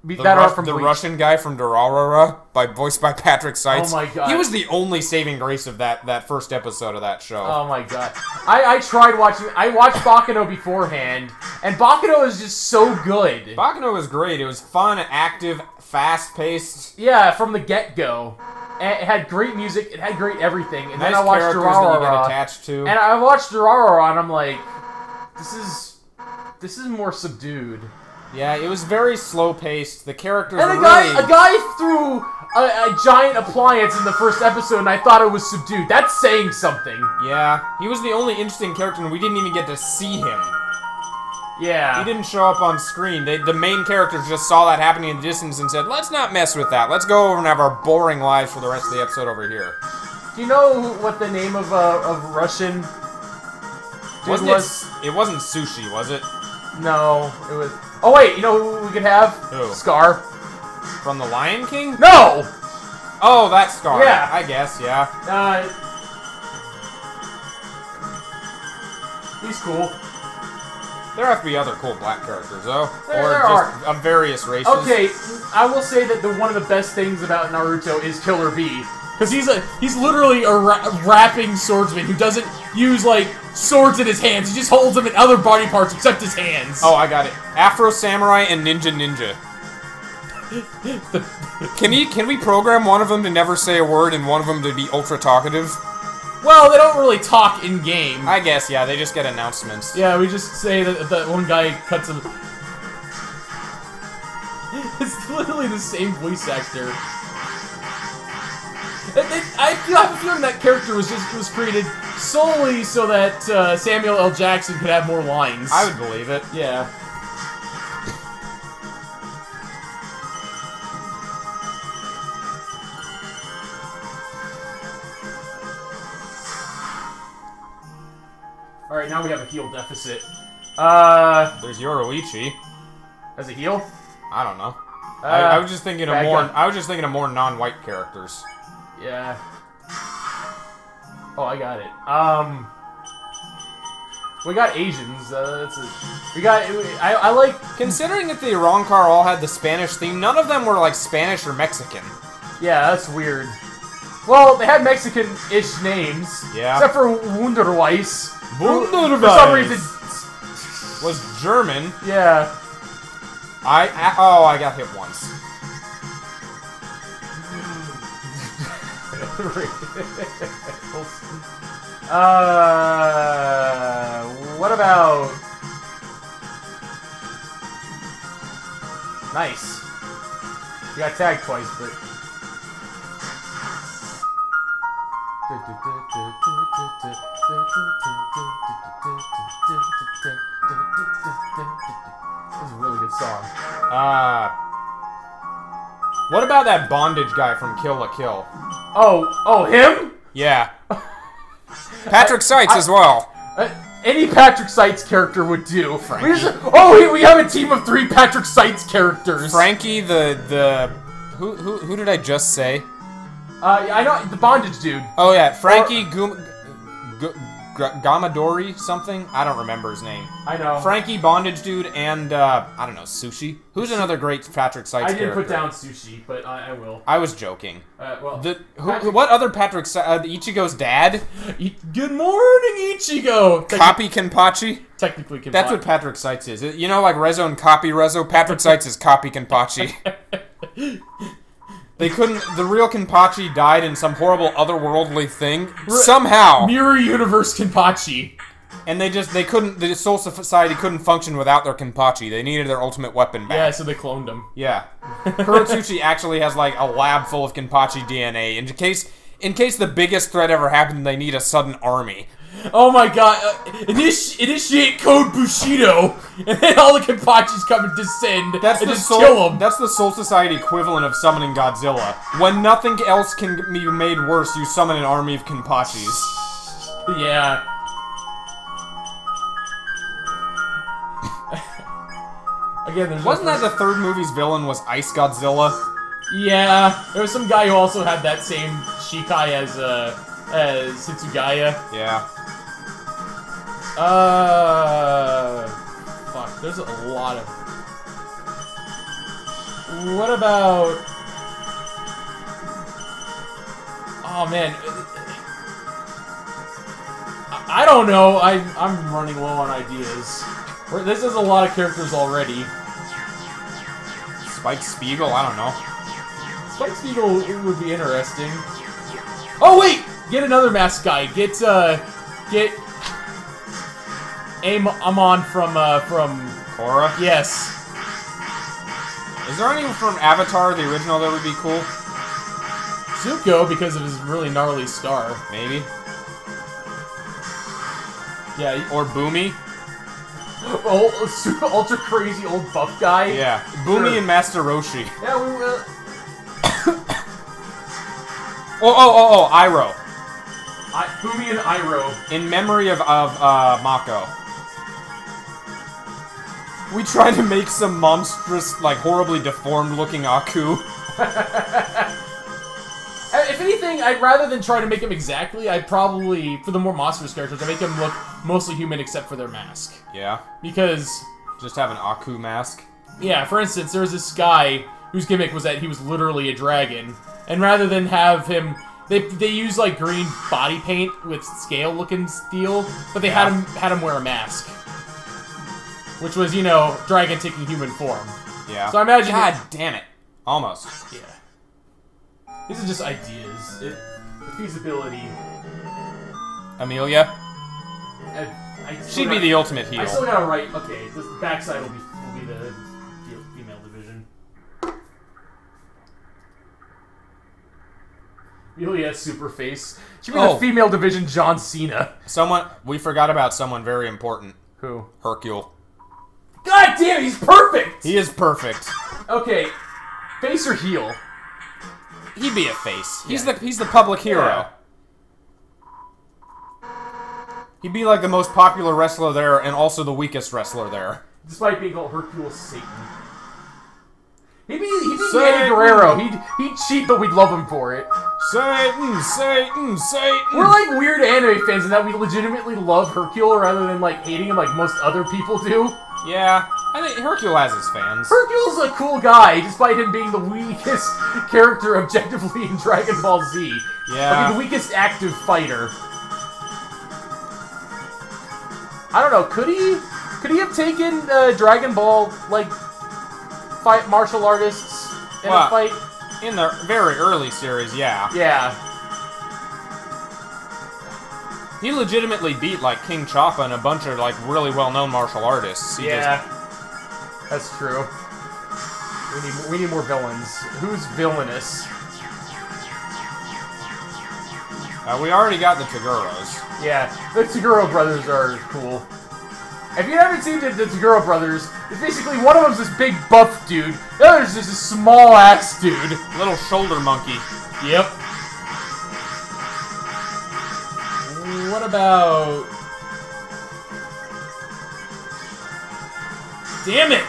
The Russian guy from Durarara, voiced by Patrick Seitz. Oh my god. He was the only saving grace of that first episode of that show. Oh my god. I tried watching... I watched Baccano beforehand, and Baccano is just so good. Baccano was great. It was fun, active, fast-paced. Yeah, from the get-go. It had great music, it had great everything. And nice then I watched Durarara, that you get attached to. And I watched Durarara, and I'm like, this is more subdued. Yeah, it was very slow-paced. The characters and a guy threw a giant appliance in the first episode, and I thought it was subdued. That's saying something. Yeah, he was the only interesting character, and we didn't even get to see him. Yeah. He didn't show up on screen. The main characters just saw that happening in the distance and said, let's not mess with that. Let's go over and have our boring lives for the rest of the episode over here. Do you know what the name of Russian dude was? It wasn't Sushi, was it? No, it was... Oh wait, you know who we could have? Who? Scar. From The Lion King? No! Oh, that Scar. Yeah. I guess, yeah. He's cool. There have to be other cool black characters, though. There are. Of various races. Okay, I will say that one of the best things about Naruto is Killer Bee. Because he's literally a rapping swordsman who doesn't use, like, swords in his hands. He just holds them in other body parts except his hands. Oh, I got it. Afro Samurai and Ninja. Can we program one of them to never say a word and one of them to be ultra talkative? Well, they don't really talk in-game. I guess, yeah, they just get announcements. Yeah, we just say that one guy cuts him. It's literally the same voice actor. I feel that character was created solely so that Samuel L. Jackson could have more lines. I would believe it. Yeah. Alright, now we have a heel deficit. There's Yoroichi. As a heel? I don't know. I was just thinking of more. I was just thinking of more non-white characters. Yeah. Oh, I got it. We got Asians. I like. Considering that the Ironccar all had the Spanish theme, none of them were like Spanish or Mexican. Yeah, that's weird. Well, they had Mexican-ish names. Yeah. Except for Wunderweiss. Wunderweiss. For some reason, was German. Yeah. I got hit once. What about... Nice. You got tagged twice, but... This is a really good song. What about that bondage guy from Kill la Kill? Oh, him? Yeah. Patrick Seitz as well. Any Patrick Seitz character would do. Frankie. We have a team of 3 Patrick Seitz characters. Frankie, who did I just say? I know the bondage dude. Oh yeah, Frankie, or, Gamadori something? I don't remember his name. I know. Frankie Bondage Dude and, I don't know, Sushi? Who's another great Patrick Seitz character? I didn't put down Sushi, but I will. I was joking. Well, what other Patrick Seitz? Ichigo's dad? Good morning, Ichigo! Copy Kenpachi? Technically Kenpachi. That's what Patrick Seitz is. You know, like Rezo and Copy Rezo? Patrick Seitz is Copy Kenpachi. They couldn't. The real Kenpachi died in some horrible otherworldly thing somehow. Mirror universe Kenpachi, and they couldn't. The Soul Society couldn't function without their Kenpachi. They needed their ultimate weapon back. Yeah, so they cloned him. Yeah, Kurotsuchi actually has like a lab full of Kenpachi DNA in case the biggest threat ever happened. They need a sudden army. Oh my god! Initiate Code Bushido, and then all the Kenpachis come and descend kill them. That's the Soul Society equivalent of summoning Godzilla. When nothing else can be made worse, you summon an army of Kenpachis. Yeah. Again, wasn't that the third movie's villain was Ice Godzilla? Yeah, there was some guy who also had that same Shikai as Setsugaya. Yeah. Fuck, there's a lot of... What about... Oh, man. I don't know. I'm running low on ideas. This is a lot of characters already. Spike Spiegel? I don't know. Spike Spiegel it would be interesting. Oh, wait! Get another mask guy. Get... Amon from... Korra? Yes. Is there anyone from Avatar, the original, that would be cool? Zuko, because of his really gnarly star. Maybe. Yeah. Or Bumi. Oh, super ultra crazy old buff guy. Yeah. Bumi and Master Roshi. Yeah, we will. Oh, Iroh. Bumi and Iroh. In memory of Mako. We tried to make some monstrous, like, horribly deformed-looking Aku. If anything, I'd rather than try to make him exactly, I'd probably, for the more monstrous characters, I'd make him look mostly human except for their mask. Yeah. Because... Just have an Aku mask? Yeah, for instance, there was this guy whose gimmick was that he was literally a dragon. And rather than have him... They use like green body paint with scale-looking steel, but they had him wear a mask, which was, you know, dragon taking human form. Yeah. So I imagine. God damn it! Almost. Yeah. These are just ideas. Feasibility. Amelia. She'd be the ultimate heel. I still gotta write. Okay, the backside will be the female division. Yulia Superface. She was the female division John Cena. We forgot about someone very important. Who? Hercule. God damn it, he's perfect! He is perfect. Okay, face or heel? He'd be a face. Yeah. He's the public hero. Yeah. He'd be like the most popular wrestler there and also the weakest wrestler there. Despite being called Hercule Satan. He'd be Danny Guerrero. He'd cheat, but we'd love him for it. Satan, Satan, Satan. We're like weird anime fans in that we legitimately love Hercule rather than like hating him like most other people do. Yeah, I think Hercule has his fans. Hercule's a cool guy, despite him being the weakest character objectively in Dragon Ball Z. Yeah. Like, the weakest active fighter. I don't know, could he have taken Dragon Ball, like, fight martial artists in a fight? In the very early series, yeah. Yeah. He legitimately beat, like, King Choppa and a bunch of, like, really well-known martial artists. He just... That's true. We need more villains. Who's villainous? We already got the Toguros. Yeah, the Toguro brothers are cool. If you haven't seen the Toguro brothers, it's basically one of them's this big buff dude, the other's just a small ass dude. Little shoulder monkey. Yep. What about... Damn it!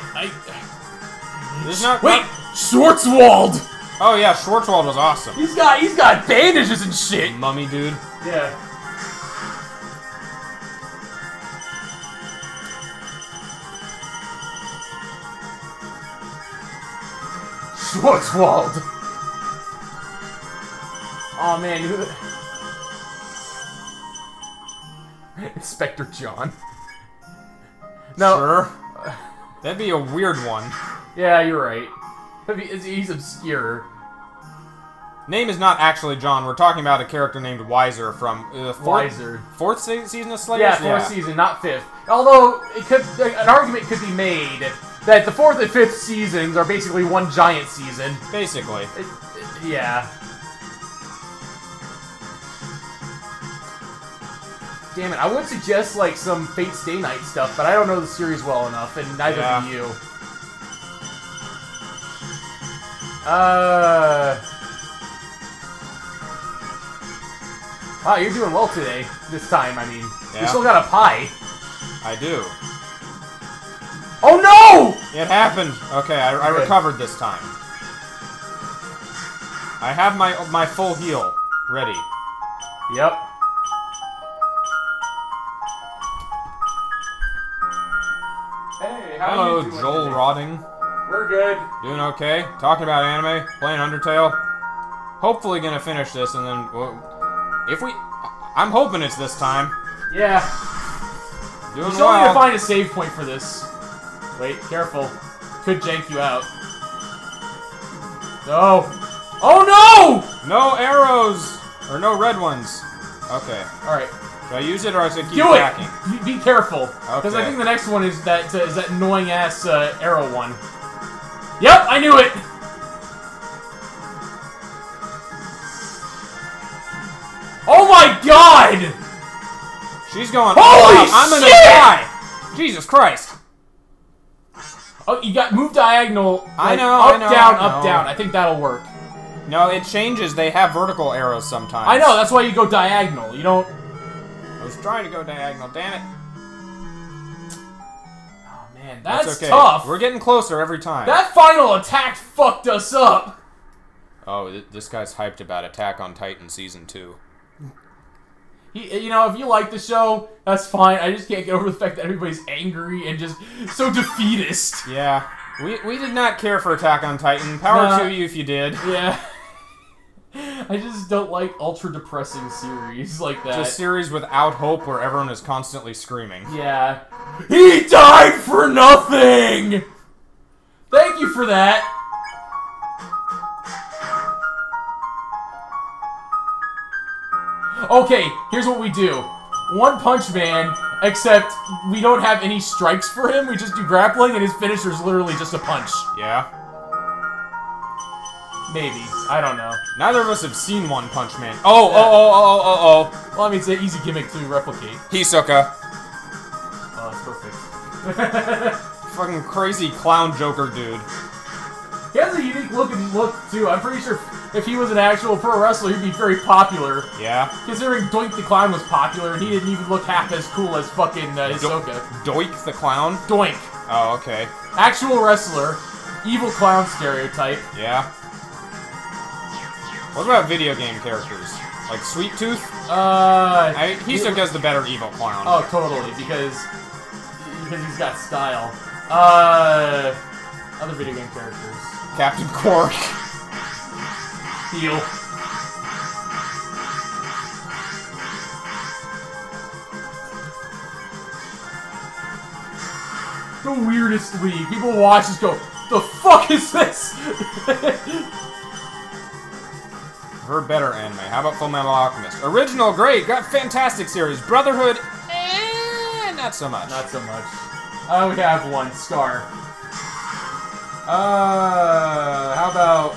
Wait! Schwartzwald! Oh yeah, Schwartzwald was awesome. He's got bandages and shit! Mummy dude. Yeah. Schwartzwald! Aw, oh, man, who... Inspector John. No. Sure. That'd be a weird one. Yeah, you're right. He's obscure. Name is not actually John. We're talking about a character named Weiser from the fourth season of Slayers? Yeah, fourth season, not fifth. Although, it could, an argument could be made that the fourth and fifth seasons are basically one giant season. Basically. Yeah. Damn it, I would suggest, like, some Fate Stay Night stuff, but I don't know the series well enough, and neither do you. Wow, you're doing well today. This time, I mean. Yeah. You still got a pie. I do. Oh, no! It happened. Okay, I recovered this time. I have my full heal ready. Yep. Hello, Joel Rodding. We're good. Doing okay. Talking about anime. Playing Undertale. Hopefully gonna finish this and then... Well, if we... I'm hoping it's this time. Yeah. Doing well. You still need to find a save point for this. Wait, careful. Could jank you out. No. Oh no! No arrows! Or no red ones. Okay. Alright. Should I use it or should I keep hacking? Do it! Be careful. Because I think the next one is that annoying-ass arrow one. Yep, I knew it! Oh my god! She's going, holy shit! I'm gonna die! Jesus Christ. Oh, you got move diagonal. Like, I know, Up, down, up, down. I think that'll work. No, it changes. They have vertical arrows sometimes. I know, that's why you go diagonal. You don't... I was trying to go diagonal, damn it. Oh man, that's okay. Tough. We're getting closer every time. That final attack fucked us up. Oh, this guy's hyped about Attack on Titan Season 2. You know, if you like the show, that's fine. I just can't get over the fact that everybody's angry and just so defeatist. Yeah. We did not care for Attack on Titan. Power to you if you did. Yeah. I just don't like ultra-depressing series like that. Just series without hope where everyone is constantly screaming. Yeah. He died for nothing! Thank you for that! Okay, here's what we do. One Punch Man, except we don't have any strikes for him, we just do grappling, and his finisher is literally just a punch. Yeah. Maybe. I don't know. Neither of us have seen One Punch Man. Oh, oh. Well, I mean, it's an easy gimmick to replicate. Hisoka. Oh, that's perfect. Fucking crazy clown Joker dude. He has a unique look, too. I'm pretty sure if he was an actual pro wrestler, he'd be very popular. Yeah. Considering Doink the Clown was popular, and he didn't even look half as cool as fucking Hisoka. Doink the Clown? Doink. Oh, okay. Actual wrestler. Evil clown stereotype. Yeah. What about video game characters? Like Sweet Tooth? Hisoka's the better evil clown. Oh, totally, because he's got style. Other video game characters. Captain Quark. Heel. The weirdest league. People watch this go, the fuck is this? Her better anime. How about Full Metal Alchemist? Original, great, got fantastic series. Brotherhood, eh, not so much. Not so much. I only have one scar. How about?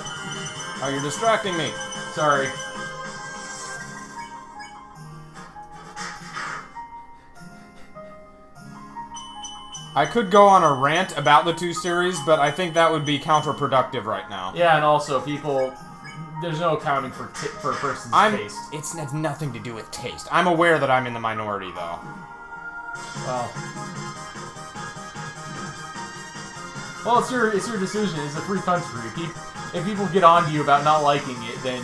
Oh, you're distracting me. Sorry. I could go on a rant about the two series, but I think that would be counterproductive right now. Yeah, and also people. There's no accounting for a person's taste. It has nothing to do with taste. I'm aware that I'm in the minority, though. Well. Well, it's your decision. It's a free country. If people get on to you about not liking it, then...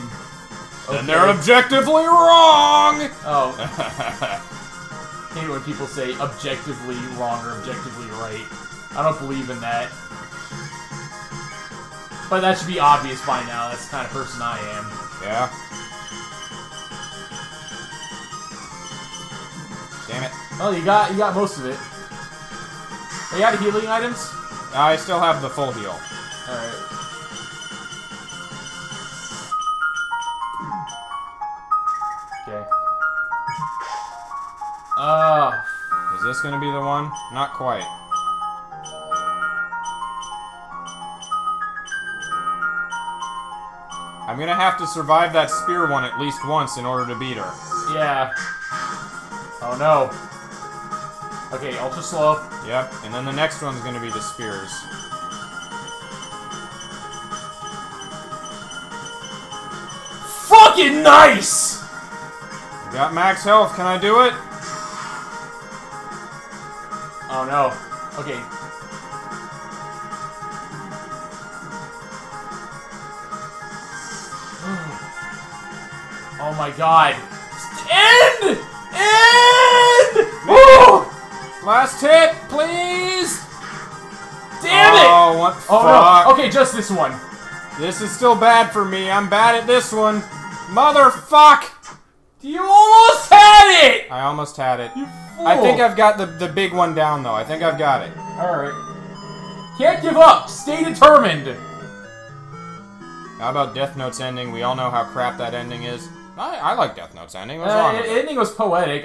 Okay. Then they're objectively wrong! Oh. I hate when people say objectively wrong or objectively right. I don't believe in that. But that should be obvious by now. That's the kind of person I am. Yeah. Damn it. Oh, you got most of it. Are you out of healing items? I still have the full heal. Alright. Okay. Is this gonna be the one? Not quite. I'm gonna have to survive that spear one at least once in order to beat her. Yeah. Oh no. Okay, ultra slow. Yep, and then the next one's gonna be the spears. Fucking nice! Got max health, can I do it? Oh no. Okay. Oh my god. End! End! Woo! Last hit, please! Damn it! Oh, what the fuck? Oh, no. Okay, just this one. This is still bad for me. I'm bad at this one. Motherfuck! You almost had it! I almost had it. You fool. I think I've got the big one down, though. I think I've got it. Alright. Can't give up! Stay determined! How about Death Note's ending? We all know how crap that ending is. I like Death Note's ending. What's wrong with it? Ending was poetic.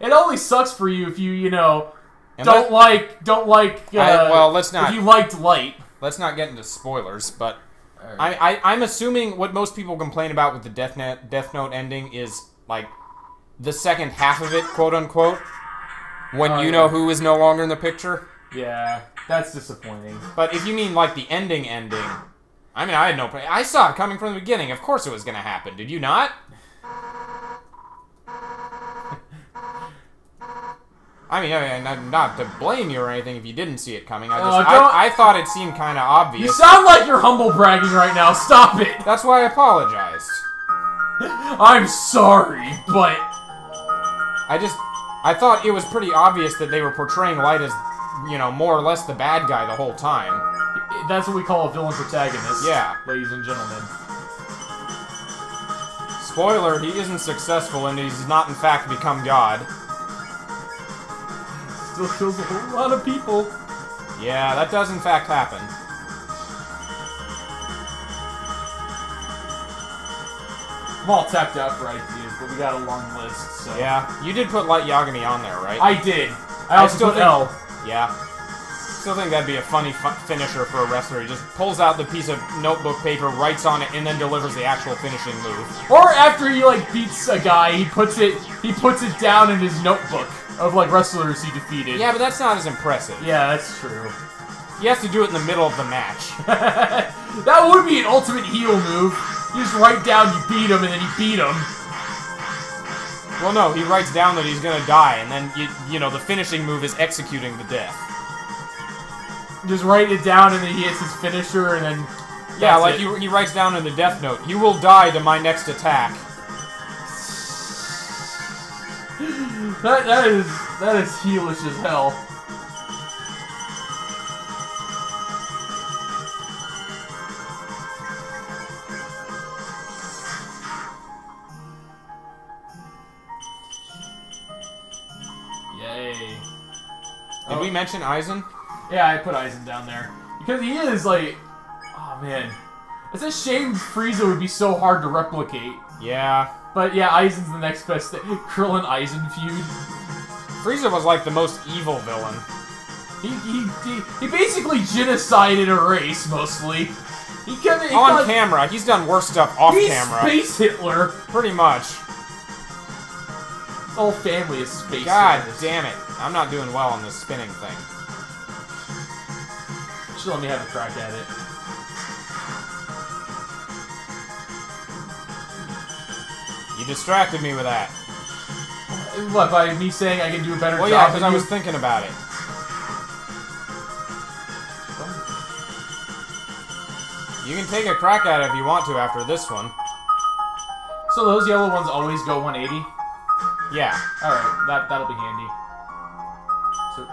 It only sucks for you if you know, well, let's not. If you liked Light. Let's not get into spoilers, but right. I'm assuming what most people complain about with the Death Note ending is, like, the second half of it, quote-unquote, when you know who is no longer in the picture. Yeah, that's disappointing. But if you mean, like, the ending, I mean, I had no... I saw it coming from the beginning. Of course it was going to happen. Did you not? I mean, not to blame you or anything if you didn't see it coming. I thought it seemed kind of obvious. You sound like you're humble bragging right now. Stop it. That's why I apologized. I'm sorry, but I thought it was pretty obvious that they were portraying Light as, you know, more or less the bad guy the whole time. That's what we call a villain protagonist. Yeah, ladies and gentlemen. Spoiler: he isn't successful, and he's not, in fact, become God. Still kills a whole lot of people. Yeah, that does in fact happen. I'm all tapped out for ideas, but we got a long list, so... Yeah, you did put Light Yagami on there, right? I did. I also still put L. Yeah. Still think that'd be a funny finisher for a wrestler. He just pulls out the piece of notebook paper, writes on it, and then delivers the actual finishing move. Or after he, like, beats a guy, he puts it down in his notebook. Of, like, wrestlers he defeated. Yeah, but that's not as impressive. Yeah, that's true. He has to do it in the middle of the match. That would be an ultimate heel move. You just write down you beat him, and then you beat him. Well, no, he writes down that he's gonna die, and then, you know, the finishing move is executing the death. Just write it down, and then he hits his finisher, and then... Yeah, like, he writes down in the Death Note, "You will die to my next attack." That is heelish as hell. Yay. Did we mention Aizen? Yeah, I put Aizen down there. Because he is, like... Oh, man. It's a shame Frieza would be so hard to replicate. Yeah. But yeah, Aizen's the next best thing. Krillin-Aizen feud. Frieza was like the most evil villain. He basically genocided a race, mostly. On camera. He's done worse stuff off camera. Space Hitler. Pretty much. His whole family is space Hitler. God damn it. I'm not doing well on this spinning thing. Just let me have a crack at it. You distracted me with that. What, by me saying I can do a better job? Well, yeah, because I was thinking about it. You can take a crack at it if you want to after this one. So those yellow ones always go 180? Yeah. Alright, that'll be handy. So...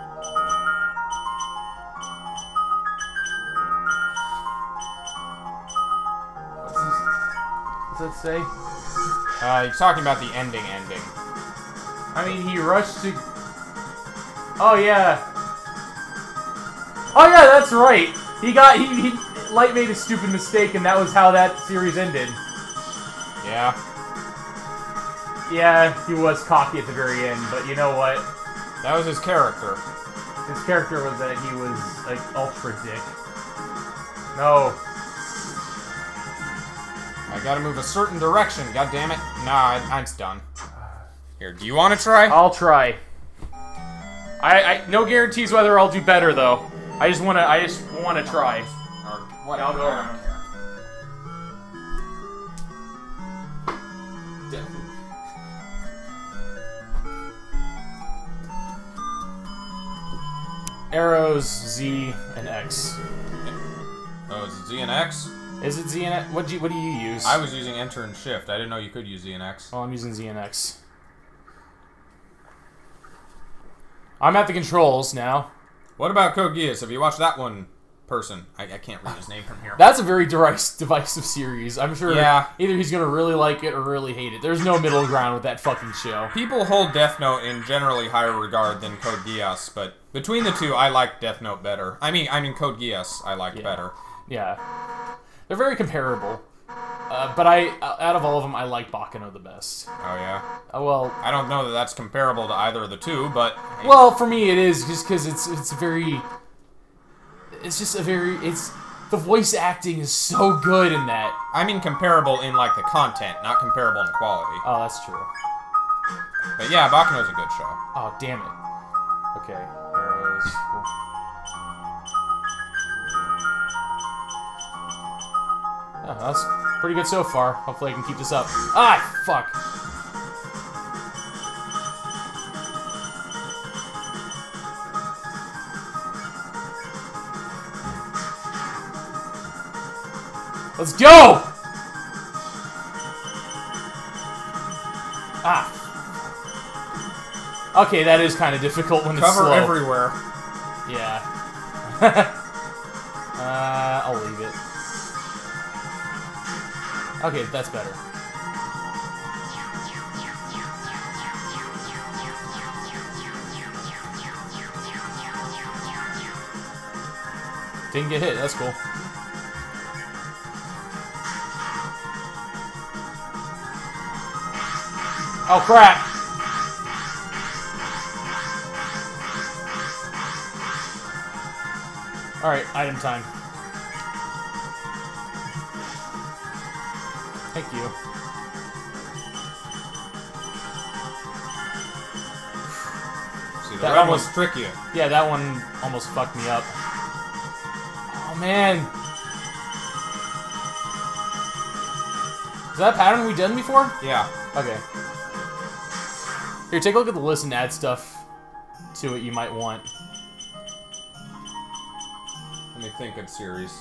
episodes, let's say. He's talking about the ending. I mean, he rushed to... Oh, yeah. Oh, yeah, that's right. He got... Light made a stupid mistake, and that was how that series ended. Yeah. Yeah, he was cocky at the very end, but you know what? That was his character. His character was that he was, like, ultra dick. No. I gotta move a certain direction, goddammit. Nah, I'm done. Here, do you want to try? I'll try. I no guarantees whether I'll do better, though. I just wanna try. Or whatever. I'll go around. Arrows, Z, and X. Oh, is it Z and X? Is it Z and X? What do you use? I was using Enter and Shift. I didn't know you could use Z and X. Oh, I'm using Z and X. I'm at the controls now. What about Code Geass? Have you watched that one person? I can't read his name from here. That's a very divisive series. I'm sure either he's going to really like it or really hate it. There's no middle ground with that fucking show. People hold Death Note in generally higher regard than Code Geass, but between the two, I like Death Note better. I mean Code Geass I liked better. Yeah. They're very comparable. But out of all of them, I like Baccano the best. Oh, yeah? Well... I don't know that that's comparable to either of the two, but... Well, for me, it is, just because it's very... It's just a very... It's... The voice acting is so good in that. I mean comparable in, like, the content, not comparable in quality. Oh, that's true. But yeah, Baccano's a good show. Oh, damn it. Okay. Oh, that's pretty good so far. Hopefully I can keep this up. Ah, fuck. Let's go! Ah. Okay, that is kind of difficult when it's slow. Cover everywhere. Yeah. I'll leave it. Okay, that's better. Didn't get hit, that's cool. Oh, crap! Alright, item time. Thank you. See, that one was tricky. Yeah, that one almost fucked me up. Oh, man. Is that a pattern we've done before? Yeah. Okay. Here, take a look at the list and add stuff to it you might want. Let me think of series.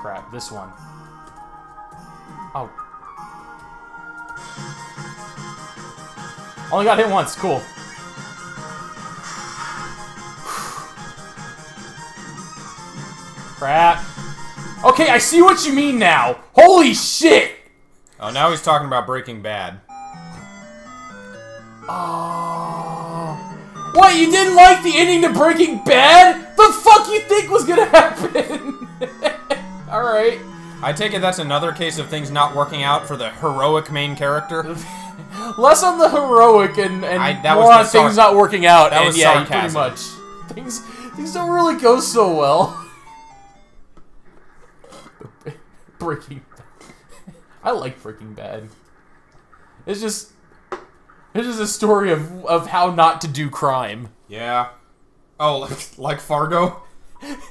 Crap, this one. Oh. Only got hit once, cool. Crap. Okay, I see what you mean now. Holy shit! Oh, now he's talking about Breaking Bad. Oh. What, you didn't like the ending to Breaking Bad? The fuck you think was gonna happen? Alright. I take it that's another case of things not working out for the heroic main character? Less on the heroic and more on things not working out. That was sarcasm. Yeah, pretty much. Things don't really go so well. Breaking Bad. I like Breaking Bad. It's just a story of how not to do crime. Yeah. Oh, like Fargo?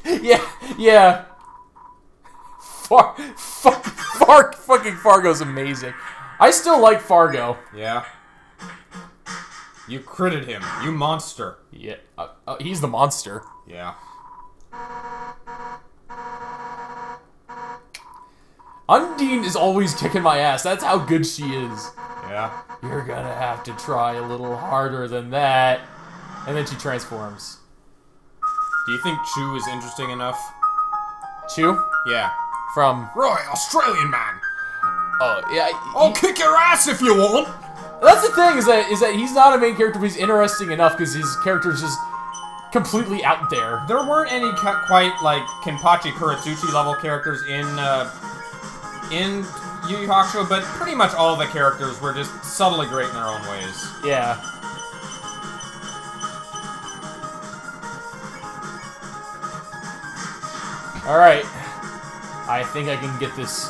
Yeah. Fucking Fargo's amazing. I still like Fargo. Yeah. You critted him. You monster. Yeah. He's the monster. Yeah. Undyne is always kicking my ass. That's how good she is. Yeah. You're gonna have to try a little harder than that. And then she transforms. Do you think Chew is interesting enough? Chew? Yeah. From... Roy, Australian man! Oh, yeah. I'll kick your ass if you want! That's the thing, is that he's not a main character, but he's interesting enough because his character's just completely out there. There weren't any quite, like, Kenpachi Kurotsuchi level characters in Yu Yu Hakusho, but pretty much all the characters were just subtly great in their own ways. Yeah. Alright. I think I can get this.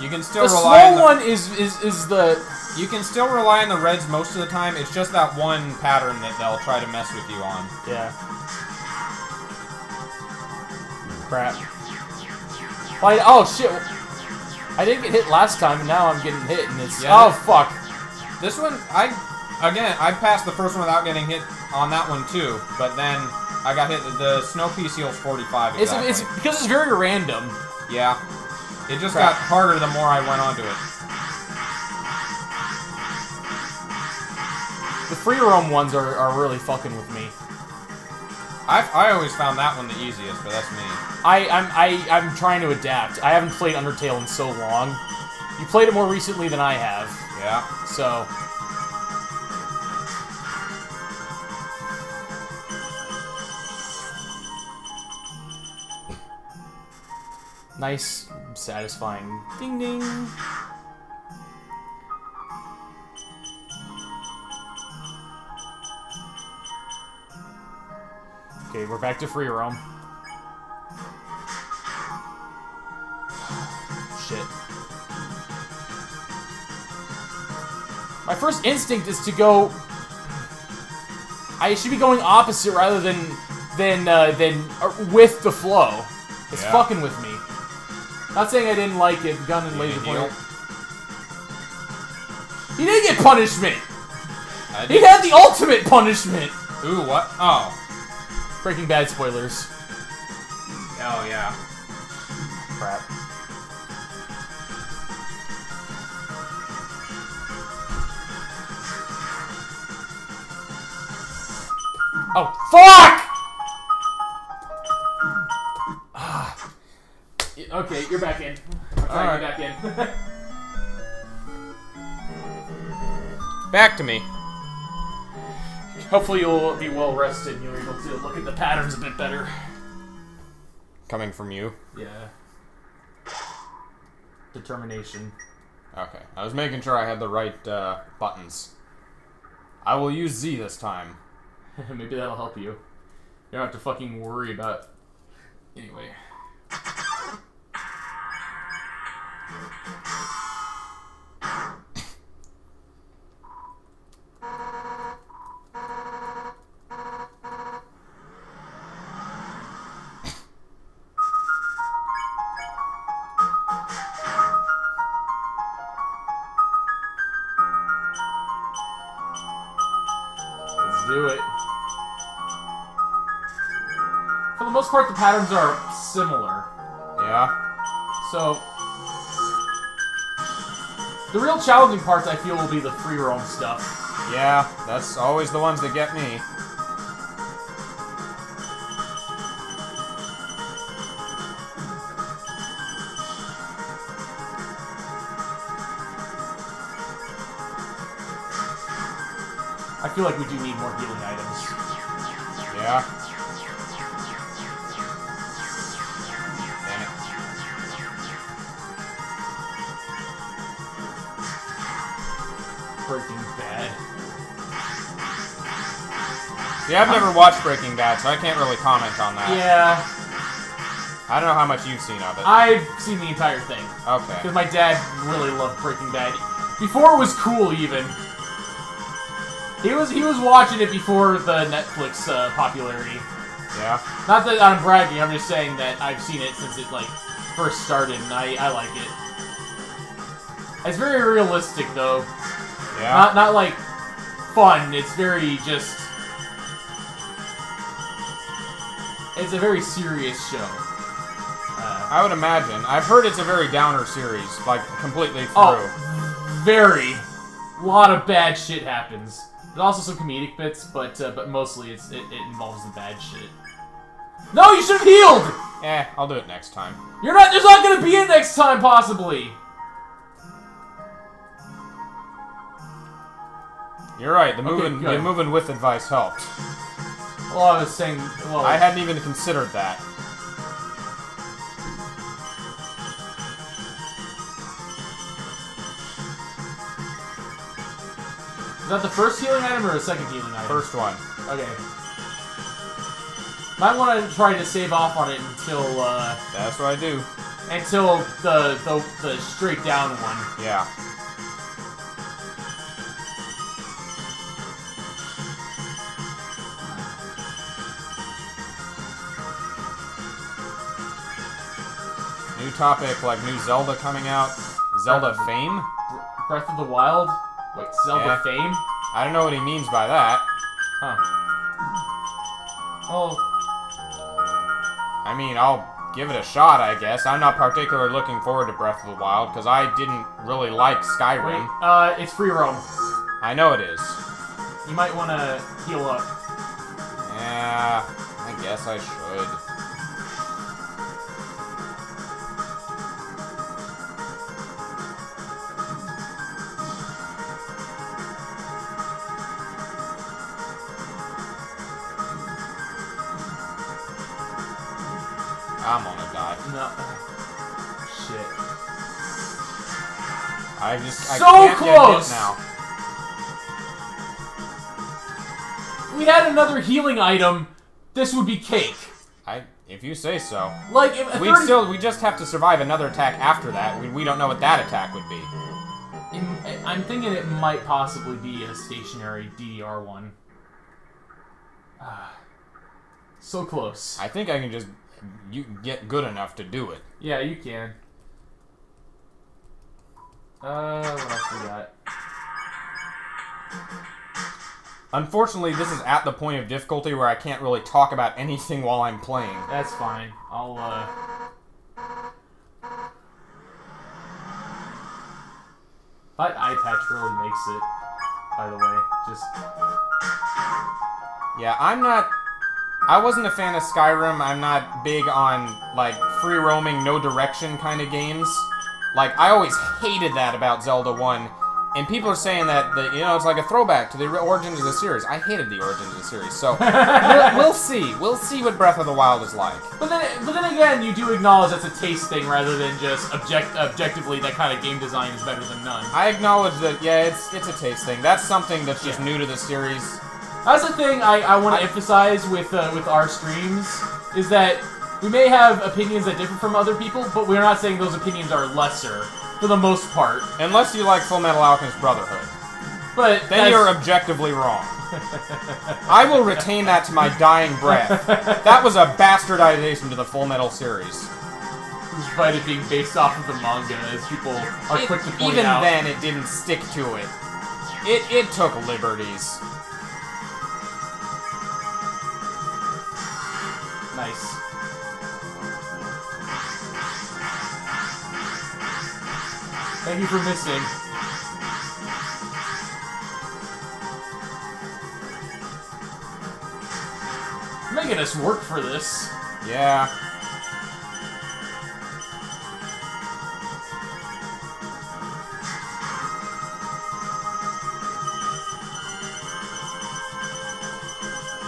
You can still rely on the... one is the... You can still rely on the reds most of the time. It's just that one pattern that they'll try to mess with you on. Yeah. Crap. Why, oh, shit. I didn't get hit last time, and now I'm getting hit, and it's... Yeah, oh, fuck. This one, Again, I passed the first one without getting hit on that one, too. But then I got hit. The snow piece heals 45 exactly. It's because it's very random. Yeah. It just got harder the more I went onto it. The free roam ones are really fucking with me. I always found that one the easiest, but that's me. I'm trying to adapt. I haven't played Undertale in so long. You played it more recently than I have. Yeah. So... nice, satisfying ding ding. Okay, we're back to free roam. Shit. My first instinct is to go... I should be going opposite rather than with the flow. It's fucking with me. Not saying I didn't like it, gun and laser pointer. He didn't get punishment! He had the ultimate punishment! Ooh, what? Oh. Breaking Bad spoilers. Oh, yeah. Crap. Oh, fuck! Okay, you're back in. Alright, back in. Back to me. Hopefully you'll be well rested and you'll be able to look at the patterns a bit better. Coming from you? Yeah. Determination. Okay, I was making sure I had the right buttons. I will use Z this time. Maybe that'll help you. You don't have to fucking worry about... Anyway... the patterns are similar. Yeah. So the real challenging parts, I feel, will be the free roam stuff. Yeah, that's always the ones that get me. I feel like we do need more healing items. Yeah. Yeah, I've never watched Breaking Bad, so I can't really comment on that. Yeah. I don't know how much you've seen of it. I've seen the entire thing. Okay. Because my dad really loved Breaking Bad. Before it was cool, even. He was watching it before the Netflix popularity. Yeah. Not that I'm bragging, I'm just saying that I've seen it since it, like, first started, and I like it. It's very realistic, though. Yeah. Not like, fun. It's very just... It's a very serious show. I would imagine. I've heard it's a very downer series, like, completely through. Oh, very. A lot of bad shit happens. There's also some comedic bits, but mostly it involves the bad shit. No, you should have healed! Eh, I'll do it next time. You're not- there's not gonna be a next time, possibly! You're right, the moving with advice helped. Well, I was saying- well, I hadn't even considered that. Is that the first healing item or a second healing item? First one. Okay. Might want to try to save off on it until, that's what I do. Until the straight down one. Yeah. New topic, like new Zelda coming out. Zelda Fame? Breath of the Wild? Wait, Zelda Fame? I don't know what he means by that. Huh. Oh. I mean, I'll give it a shot, I guess. I'm not particularly looking forward to Breath of the Wild, because I didn't really like Skyrim. Wait, it's free roam. I know it is. You might want to heal up. Yeah, I guess I should. I'm on a dive. No. Shit. I can't close! Get hit now. If we had another healing item, this would be cake. If you say so. Like, we just have to survive another attack after that. We don't know what that attack would be. I'm thinking it might possibly be a stationary DDR one. So close. I think I can just get good enough to do it. Yeah, you can. What else we got? Unfortunately, this is at the point of difficulty where I can't really talk about anything while I'm playing. That's fine. I'll, That eye patch really makes it, by the way. Just... Yeah, I wasn't a fan of Skyrim. I'm not big on, like, free-roaming, no-direction kind of games. Like, I always hated that about Zelda 1, and people are saying that, it's like a throwback to the origins of the series. I hated the origins of the series, so we'll see. We'll see what Breath of the Wild is like. But then again, you do acknowledge that's a taste thing rather than just objectively that kind of game design is better than none. I acknowledge that, yeah, it's a taste thing. That's something that's just new to the series. That's the thing I want to emphasize with our streams, is that... We may have opinions that differ from other people, but we're not saying those opinions are lesser, for the most part. Unless you like Full Metal Alchemist Brotherhood. But then you're objectively wrong. I will retain that to my dying breath. That was a bastardization to the Full Metal series. Despite it being based off of the manga, as people are quick to point out. Even then, it didn't stick to it. It took liberties. Nice. Thank you for missing. Making us work for this. Yeah.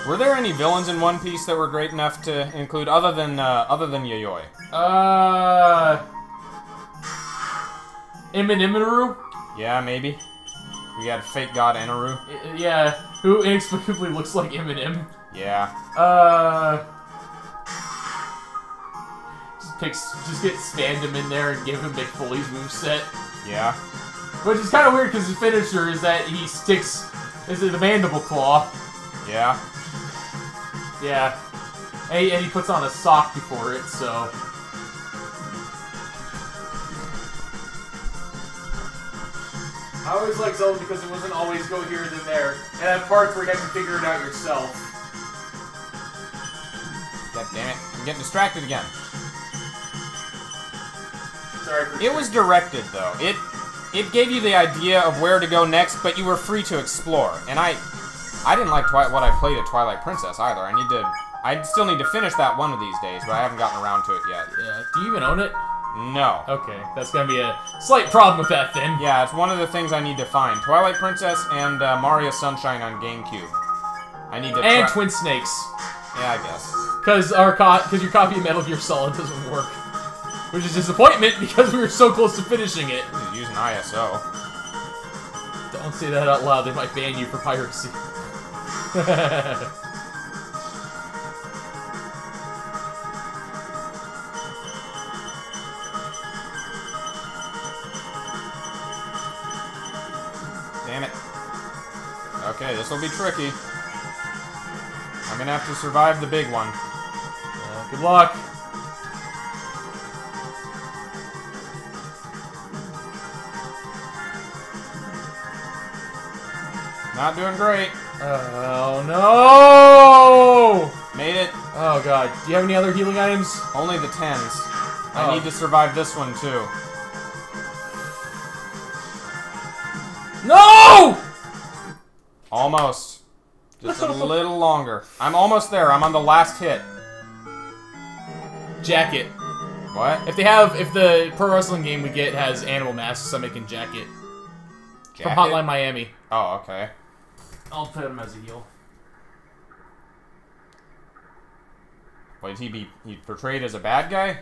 Were there any villains in One Piece that were great enough to include, other than Yayoi? Iminoru? Yeah, maybe. We got fake god Enoru. Yeah, who inexplicably looks like Eminem. Yeah. Just get Spandam in there and give him Mick Foley's moveset. Yeah. Which is kind of weird because his finisher is that he sticks... Is it the mandible claw? Yeah. Yeah. And he puts on a sock before it, so... I always liked Zelda because it wasn't always go here and then there. And that part where you have to figure it out yourself. God damn it. I'm getting distracted again. Sorry for it was directed, though. It it gave you the idea of where to go next, but you were free to explore. And I didn't like what I played at Twilight Princess either. I still need to finish that one of these days, but I haven't gotten around to it yet. Yeah. Do you even own it? No. Okay, that's gonna be a slight problem with that then. Yeah, it's one of the things I need to find. Twilight Princess and Mario Sunshine on GameCube. I need to. And Twin Snakes. Yeah, I guess. Because your copy of Metal Gear Solid doesn't work, which is disappointment because we were so close to finishing it. Use an ISO. Don't say that out loud. They might ban you for piracy. Damn it. Okay, this will be tricky. I'm gonna have to survive the big one. Yeah, good luck. Not doing great. Oh no! Made it. Oh god. Do you have any other healing items? Only the 10s. Oh. I need to survive this one too. No! Almost. Just a little longer. I'm almost there. I'm on the last hit. Jacket. What? If the pro wrestling game we get has animal masks, I'm making Jacket. From Hotline Miami. Oh, okay. I'll put him as a heel. Wait, he portrayed as a bad guy?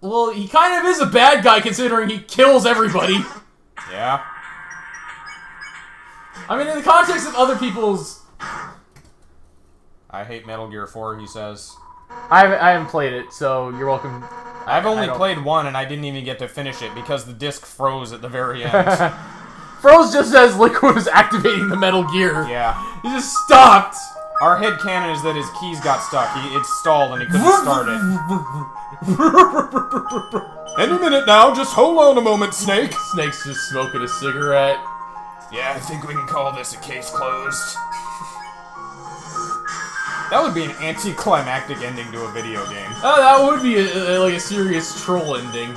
Well, he kind of is a bad guy considering he kills everybody. Yeah. I mean, in the context of other people's... I hate Metal Gear 4, he says. I haven't played it, so you're welcome. I've only played one, and I didn't even get to finish it because the disc froze at the very end. Froze just as Liquid was activating the Metal Gear. Yeah. He just stopped! Our headcanon is that his keys got stuck. It stalled and he couldn't start it. Any minute now, just hold on a moment, Snake. Snake's just smoking a cigarette. Yeah, I think we can call this a case closed. That would be an anticlimactic ending to a video game. Oh, that would be like a serious troll ending.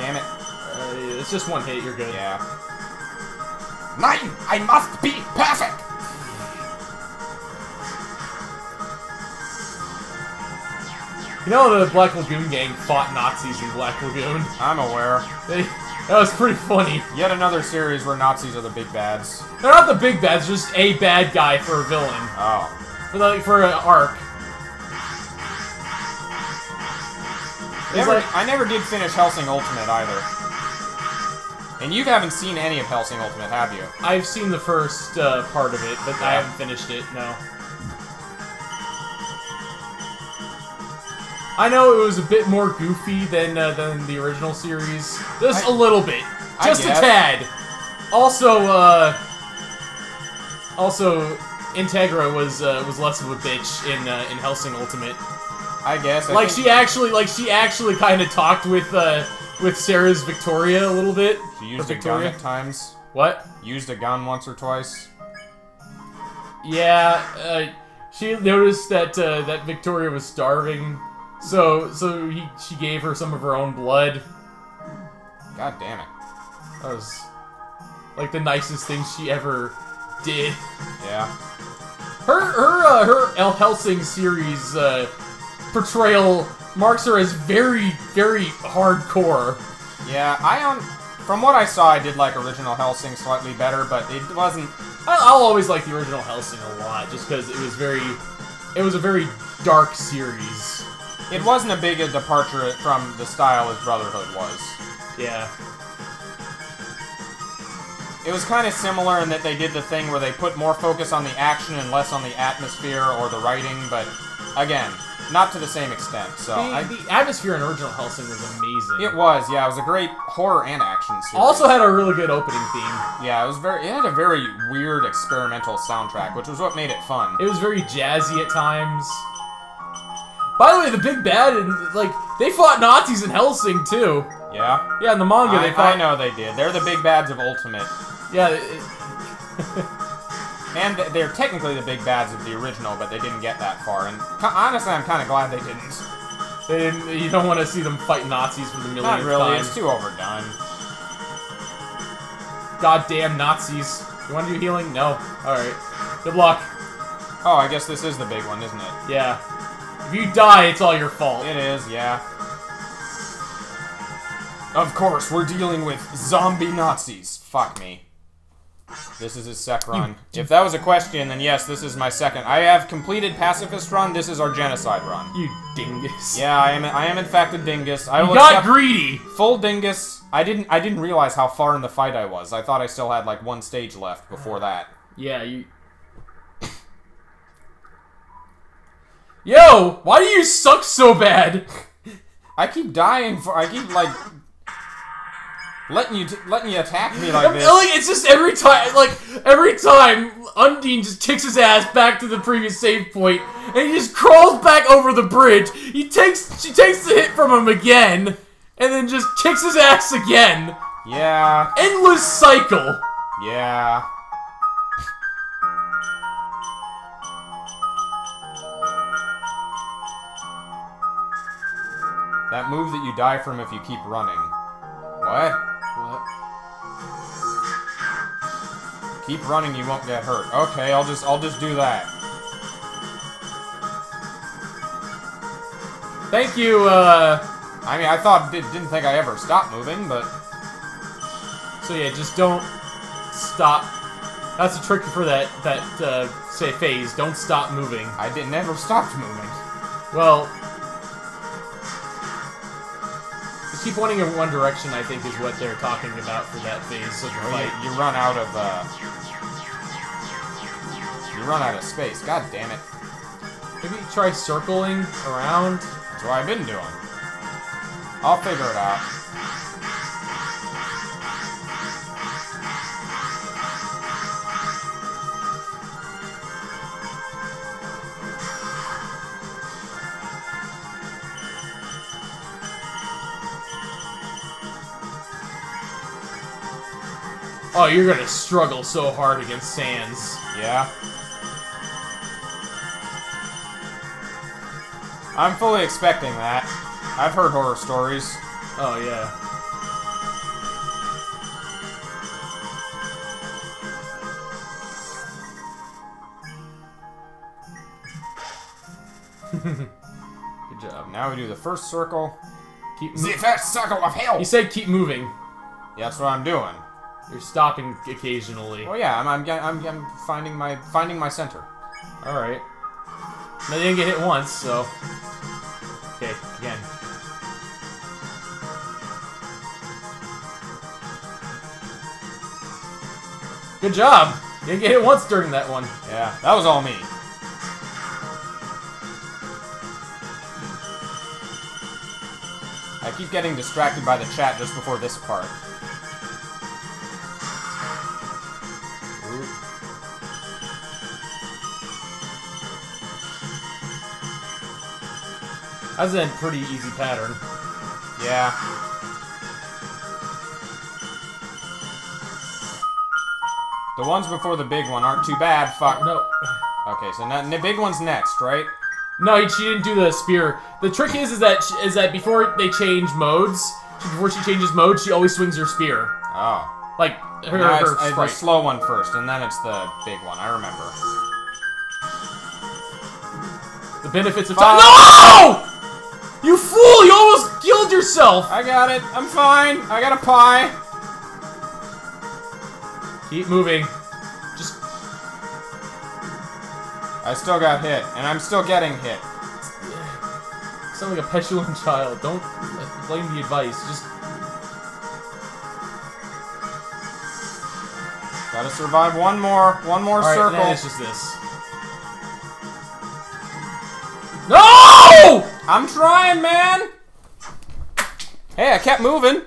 Damn it. It's just one hit, you're good. Yeah. 9! I must be perfect! You know the Black Lagoon gang fought Nazis in Black Lagoon? I'm aware. That was pretty funny. Yet another series where Nazis are the big bads. They're not the big bads, just a bad guy for a villain. Oh. For an arc. I never did finish Hellsing Ultimate either. And you haven't seen any of Hellsing Ultimate, have you? I've seen the first part of it, but yeah. I haven't finished it, no. I know it was a bit more goofy than the original series. Just a little bit. Just a tad. Also, Integra was less of a bitch in Hellsing Ultimate. I guess. She actually kind of talked with Sarah's Victoria a little bit. She used a gun at times. What? Used a gun once or twice. Yeah, she noticed that that Victoria was starving, so she gave her some of her own blood. God damn it! That was like the nicest thing she ever did. Yeah. Her Hellsing series. Portrayal marks her as very, very hardcore. Yeah, from what I saw, I did like original Hellsing slightly better, but it wasn't... I'll always like the original Hellsing a lot, just because it was a very dark series. It wasn't a big a departure from the style as Brotherhood was. Yeah. It was kind of similar in that they did the thing where they put more focus on the action and less on the atmosphere or the writing, but again... Not to the same extent, so... The atmosphere in original Hellsing was amazing. It was, yeah. It was a great horror and action series. Also had a really good opening theme. Yeah, it had a very weird experimental soundtrack, which was what made it fun. It was very jazzy at times. By the way, the big bad, they fought Nazis in Hellsing, too. Yeah? Yeah, in the manga, they fought... I know they did. They're the big bads of Ultimate. Yeah, And they're technically the big bads of the original, but they didn't get that far. And honestly, I'm kind of glad they didn't. They didn't. You don't want to see them fight Nazis for the millionth time. Not really. It's too overdone. Goddamn Nazis. You want to do healing? No. Alright. Good luck. Oh, I guess this is the big one, isn't it? Yeah. If you die, it's all your fault. It is, yeah. Of course, we're dealing with zombie Nazis. Fuck me. This is his sec run. If that was a question, then yes, this is my second. I have completed pacifist run. This is our genocide run. You dingus. Yeah, I am in fact a dingus. I got greedy. Full dingus. I didn't realize how far in the fight I was. I thought I still had like one stage left before that. Yeah, you. Yo, why do you suck so bad? I keep dying for. I keep like. Letting you attack me like this. Like, it's just every time Undyne just kicks his ass back to the previous save point, and he just crawls back over the bridge. She takes the hit from him again, and then just kicks his ass again. Yeah. Endless cycle. Yeah. That move that you die from if you keep running. What? Keep running, you won't get hurt. Okay, I'll just do that. Thank you, I mean, didn't think I ever stopped moving, but... So yeah, just don't stop. That's the trick for that phase. Don't stop moving. I didn't ever stop moving. Well... Keep pointing in one direction, I think, is what they're talking about for that phase of the fight. You run out of, space. God damn it. Maybe try circling around? That's what I've been doing. I'll figure it out. Oh, you're gonna struggle so hard against Sans. Yeah. I'm fully expecting that. I've heard horror stories. Oh, yeah. Good job. Now we do the first circle. The first circle of hell! You said keep moving. Yeah, that's what I'm doing. You're stopping occasionally. Oh yeah, I'm finding my center. All right. I didn't get hit once, so. Okay, again. Good job. Didn't get hit once during that one. Yeah, that was all me. I keep getting distracted by the chat just before this part. That's a pretty easy pattern. Yeah. The ones before the big one aren't too bad. Fuck. No. Okay, so now the big one's next, right? No, she didn't do the spear. The trick is that before they change modes, before she changes modes, she always swings her spear. Oh. Like her. No, it's the slow one first, and then it's the big one. I remember. The benefits of time. No! You fool! You almost killed yourself! I got it. I'm fine. I got a pie. Keep moving. Just... I still got hit, and I'm still getting hit. You sound like a petulant child. Don't blame the advice. Just... Gotta survive one more. One more circle. All right, then it's just this. No! I'm trying, man! Hey, I kept moving.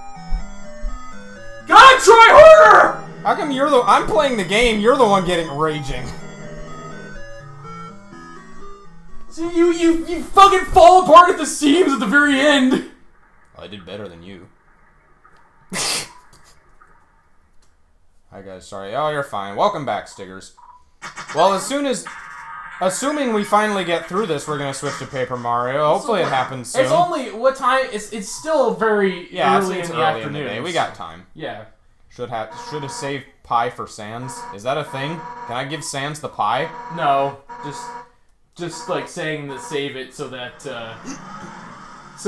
God, try harder! How come I'm playing the game, you're the one getting raging. See, you fucking fall apart at the seams at the very end! Well, I did better than you. Hi guys, sorry. Oh, you're fine. Welcome back, Stiggers. Well, as soon as... Assuming we finally get through this, we're gonna switch to Paper Mario. Hopefully it happens soon. It's only... What time... It's still very early in the afternoon. In the day. We got time. Yeah. Should have saved pie for Sans. Is that a thing? Can I give Sans the pie? No. Just like saying that save it so that... you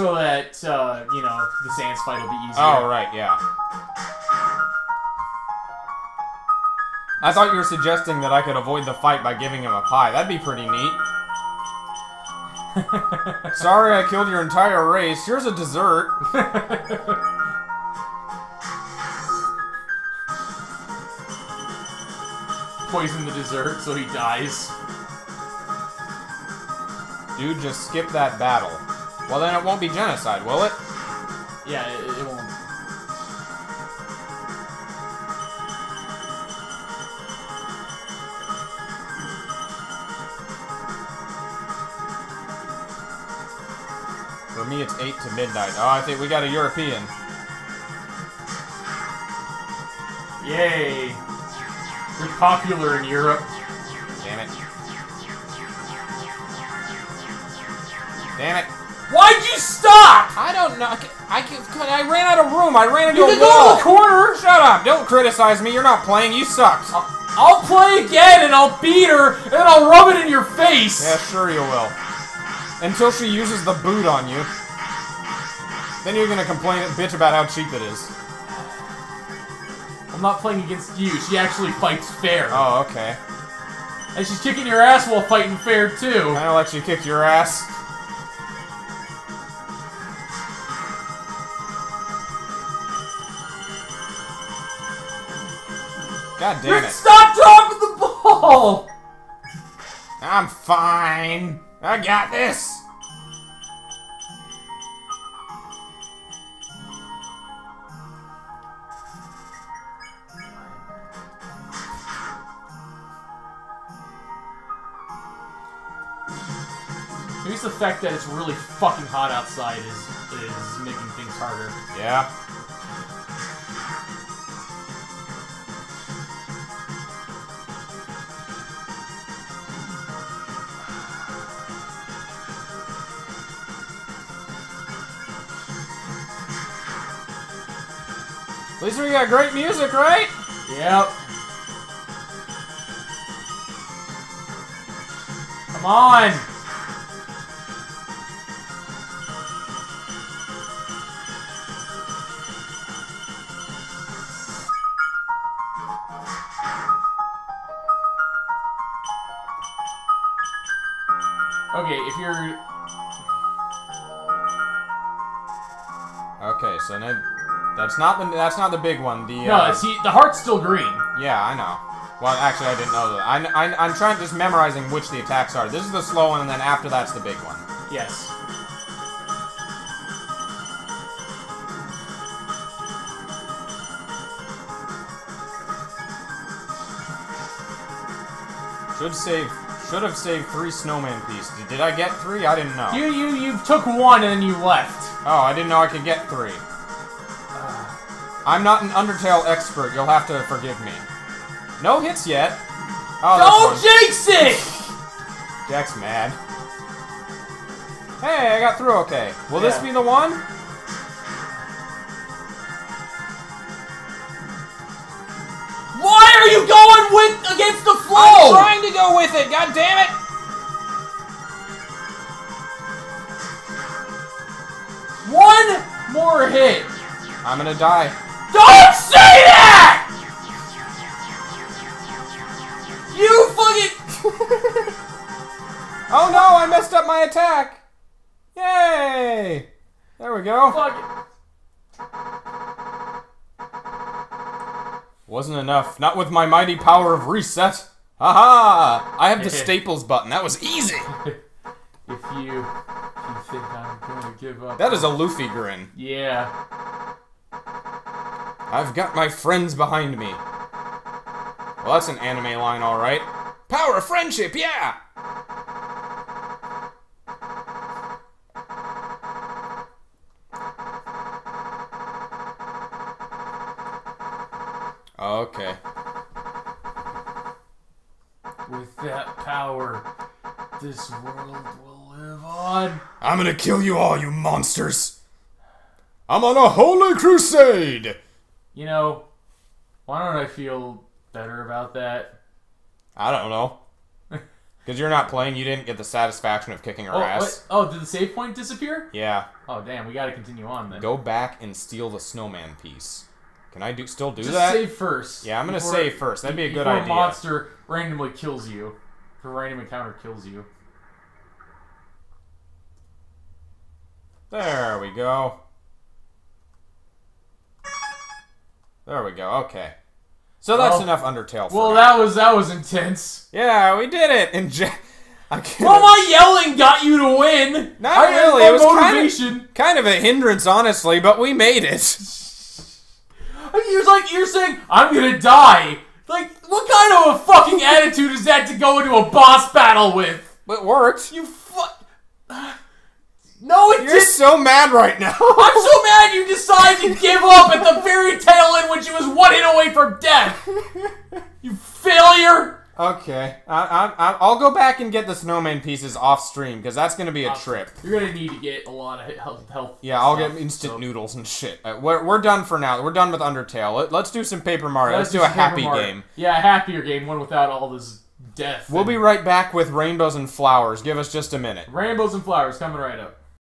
know, the Sans fight will be easier. Oh, right, yeah. I thought you were suggesting that I could avoid the fight by giving him a pie. That'd be pretty neat. Sorry I killed your entire race. Here's a dessert. Poison the dessert so he dies. Dude, just skip that battle. Well, then it won't be genocide, will it? Yeah, it won't. For me, it's 8 to midnight. Oh, I think we got a European. Yay. We're popular in Europe. Damn it. Damn it. Why'd you stop? I don't know. I ran out of room. I ran into a wall. You can go to the corner. Shut up. Don't criticize me. You're not playing. You sucked. I'll play again, and I'll beat her, and I'll rub it in your face. Yeah, sure you will. Until she uses the boot on you. Then you're going to complain and bitch about how cheap it is. I'm not playing against you. She actually fights fair. Oh, okay. And she's kicking your ass while fighting fair, too. Kind of like she kicked your ass. God damn it. Rick, stop dropping the ball! I'm fine. I got this. Maybe the fact that it's really fucking hot outside is making things harder. Yeah. At least we got great music, right? Yep. Come on! Okay, if you're... Okay, so now... That's not the big one. No, see, the heart's still green. Yeah, I know. Well, actually, I didn't know that. I'm trying just memorizing which the attacks are. This is the slow one, and then after that's the big one. Yes. Should have saved 3 snowman pieces. Did I get 3? I didn't know. You took 1 and then you left. Oh, I didn't know I could get 3. I'm not an Undertale expert. You'll have to forgive me. No hits yet. Oh, don't jinx it! Jack's mad. Hey, I got through okay. Will this be the one? Why are you going against the flow? I'm trying to go with it. God damn it! One more hit. I'm gonna die. Don't say that! You fucking... Oh no, I messed up my attack. Yay! There we go. Fuck it. Wasn't enough. Not with my mighty power of reset. Haha! I have the staples button. That was easy. If you think I'm gonna give up... That is a Luffy grin. Yeah. I've got my friends behind me. Well, that's an anime line, all right. Power of friendship, yeah! Okay. that power, this world will live on. I'm gonna kill you all, you monsters. I'm on a holy crusade. You know, why don't I feel better about that? I don't know. Because you're not playing, you didn't get the satisfaction of kicking her ass. Wait. Oh, did the save point disappear? Yeah. Oh, damn, we gotta continue on then. Go back and steal the snowman piece. Can I still do that? Just save first. Yeah, I'm gonna save first. That'd be a good idea. Before a monster randomly kills you. If a random encounter kills you. There we go. There we go, okay. So that's enough Undertale for now. That was intense. Yeah, we did it. And well, my yelling got you to win. Not really. It was kind of a hindrance, honestly, but we made it. You're saying, I'm gonna die. Like, what kind of a fucking attitude is that to go into a boss battle with? It worked. You No, it You're so mad right now. I'm so mad you decided to give up at the very tail end when she was 1 hit away from death. You failure. Okay. I'll go back and get the snowman pieces off stream, because that's going to be a trip. You're going to need to get a lot of health. Yeah, I'll get instant noodles and shit. We're done for now. We're done with Undertale. Let's do some Paper Mario. Let's do a happy game. Yeah, a happier game. One without all this death. We'll be right back with Rainbows and Flowers. Give us just a minute. Rainbows and Flowers coming right up.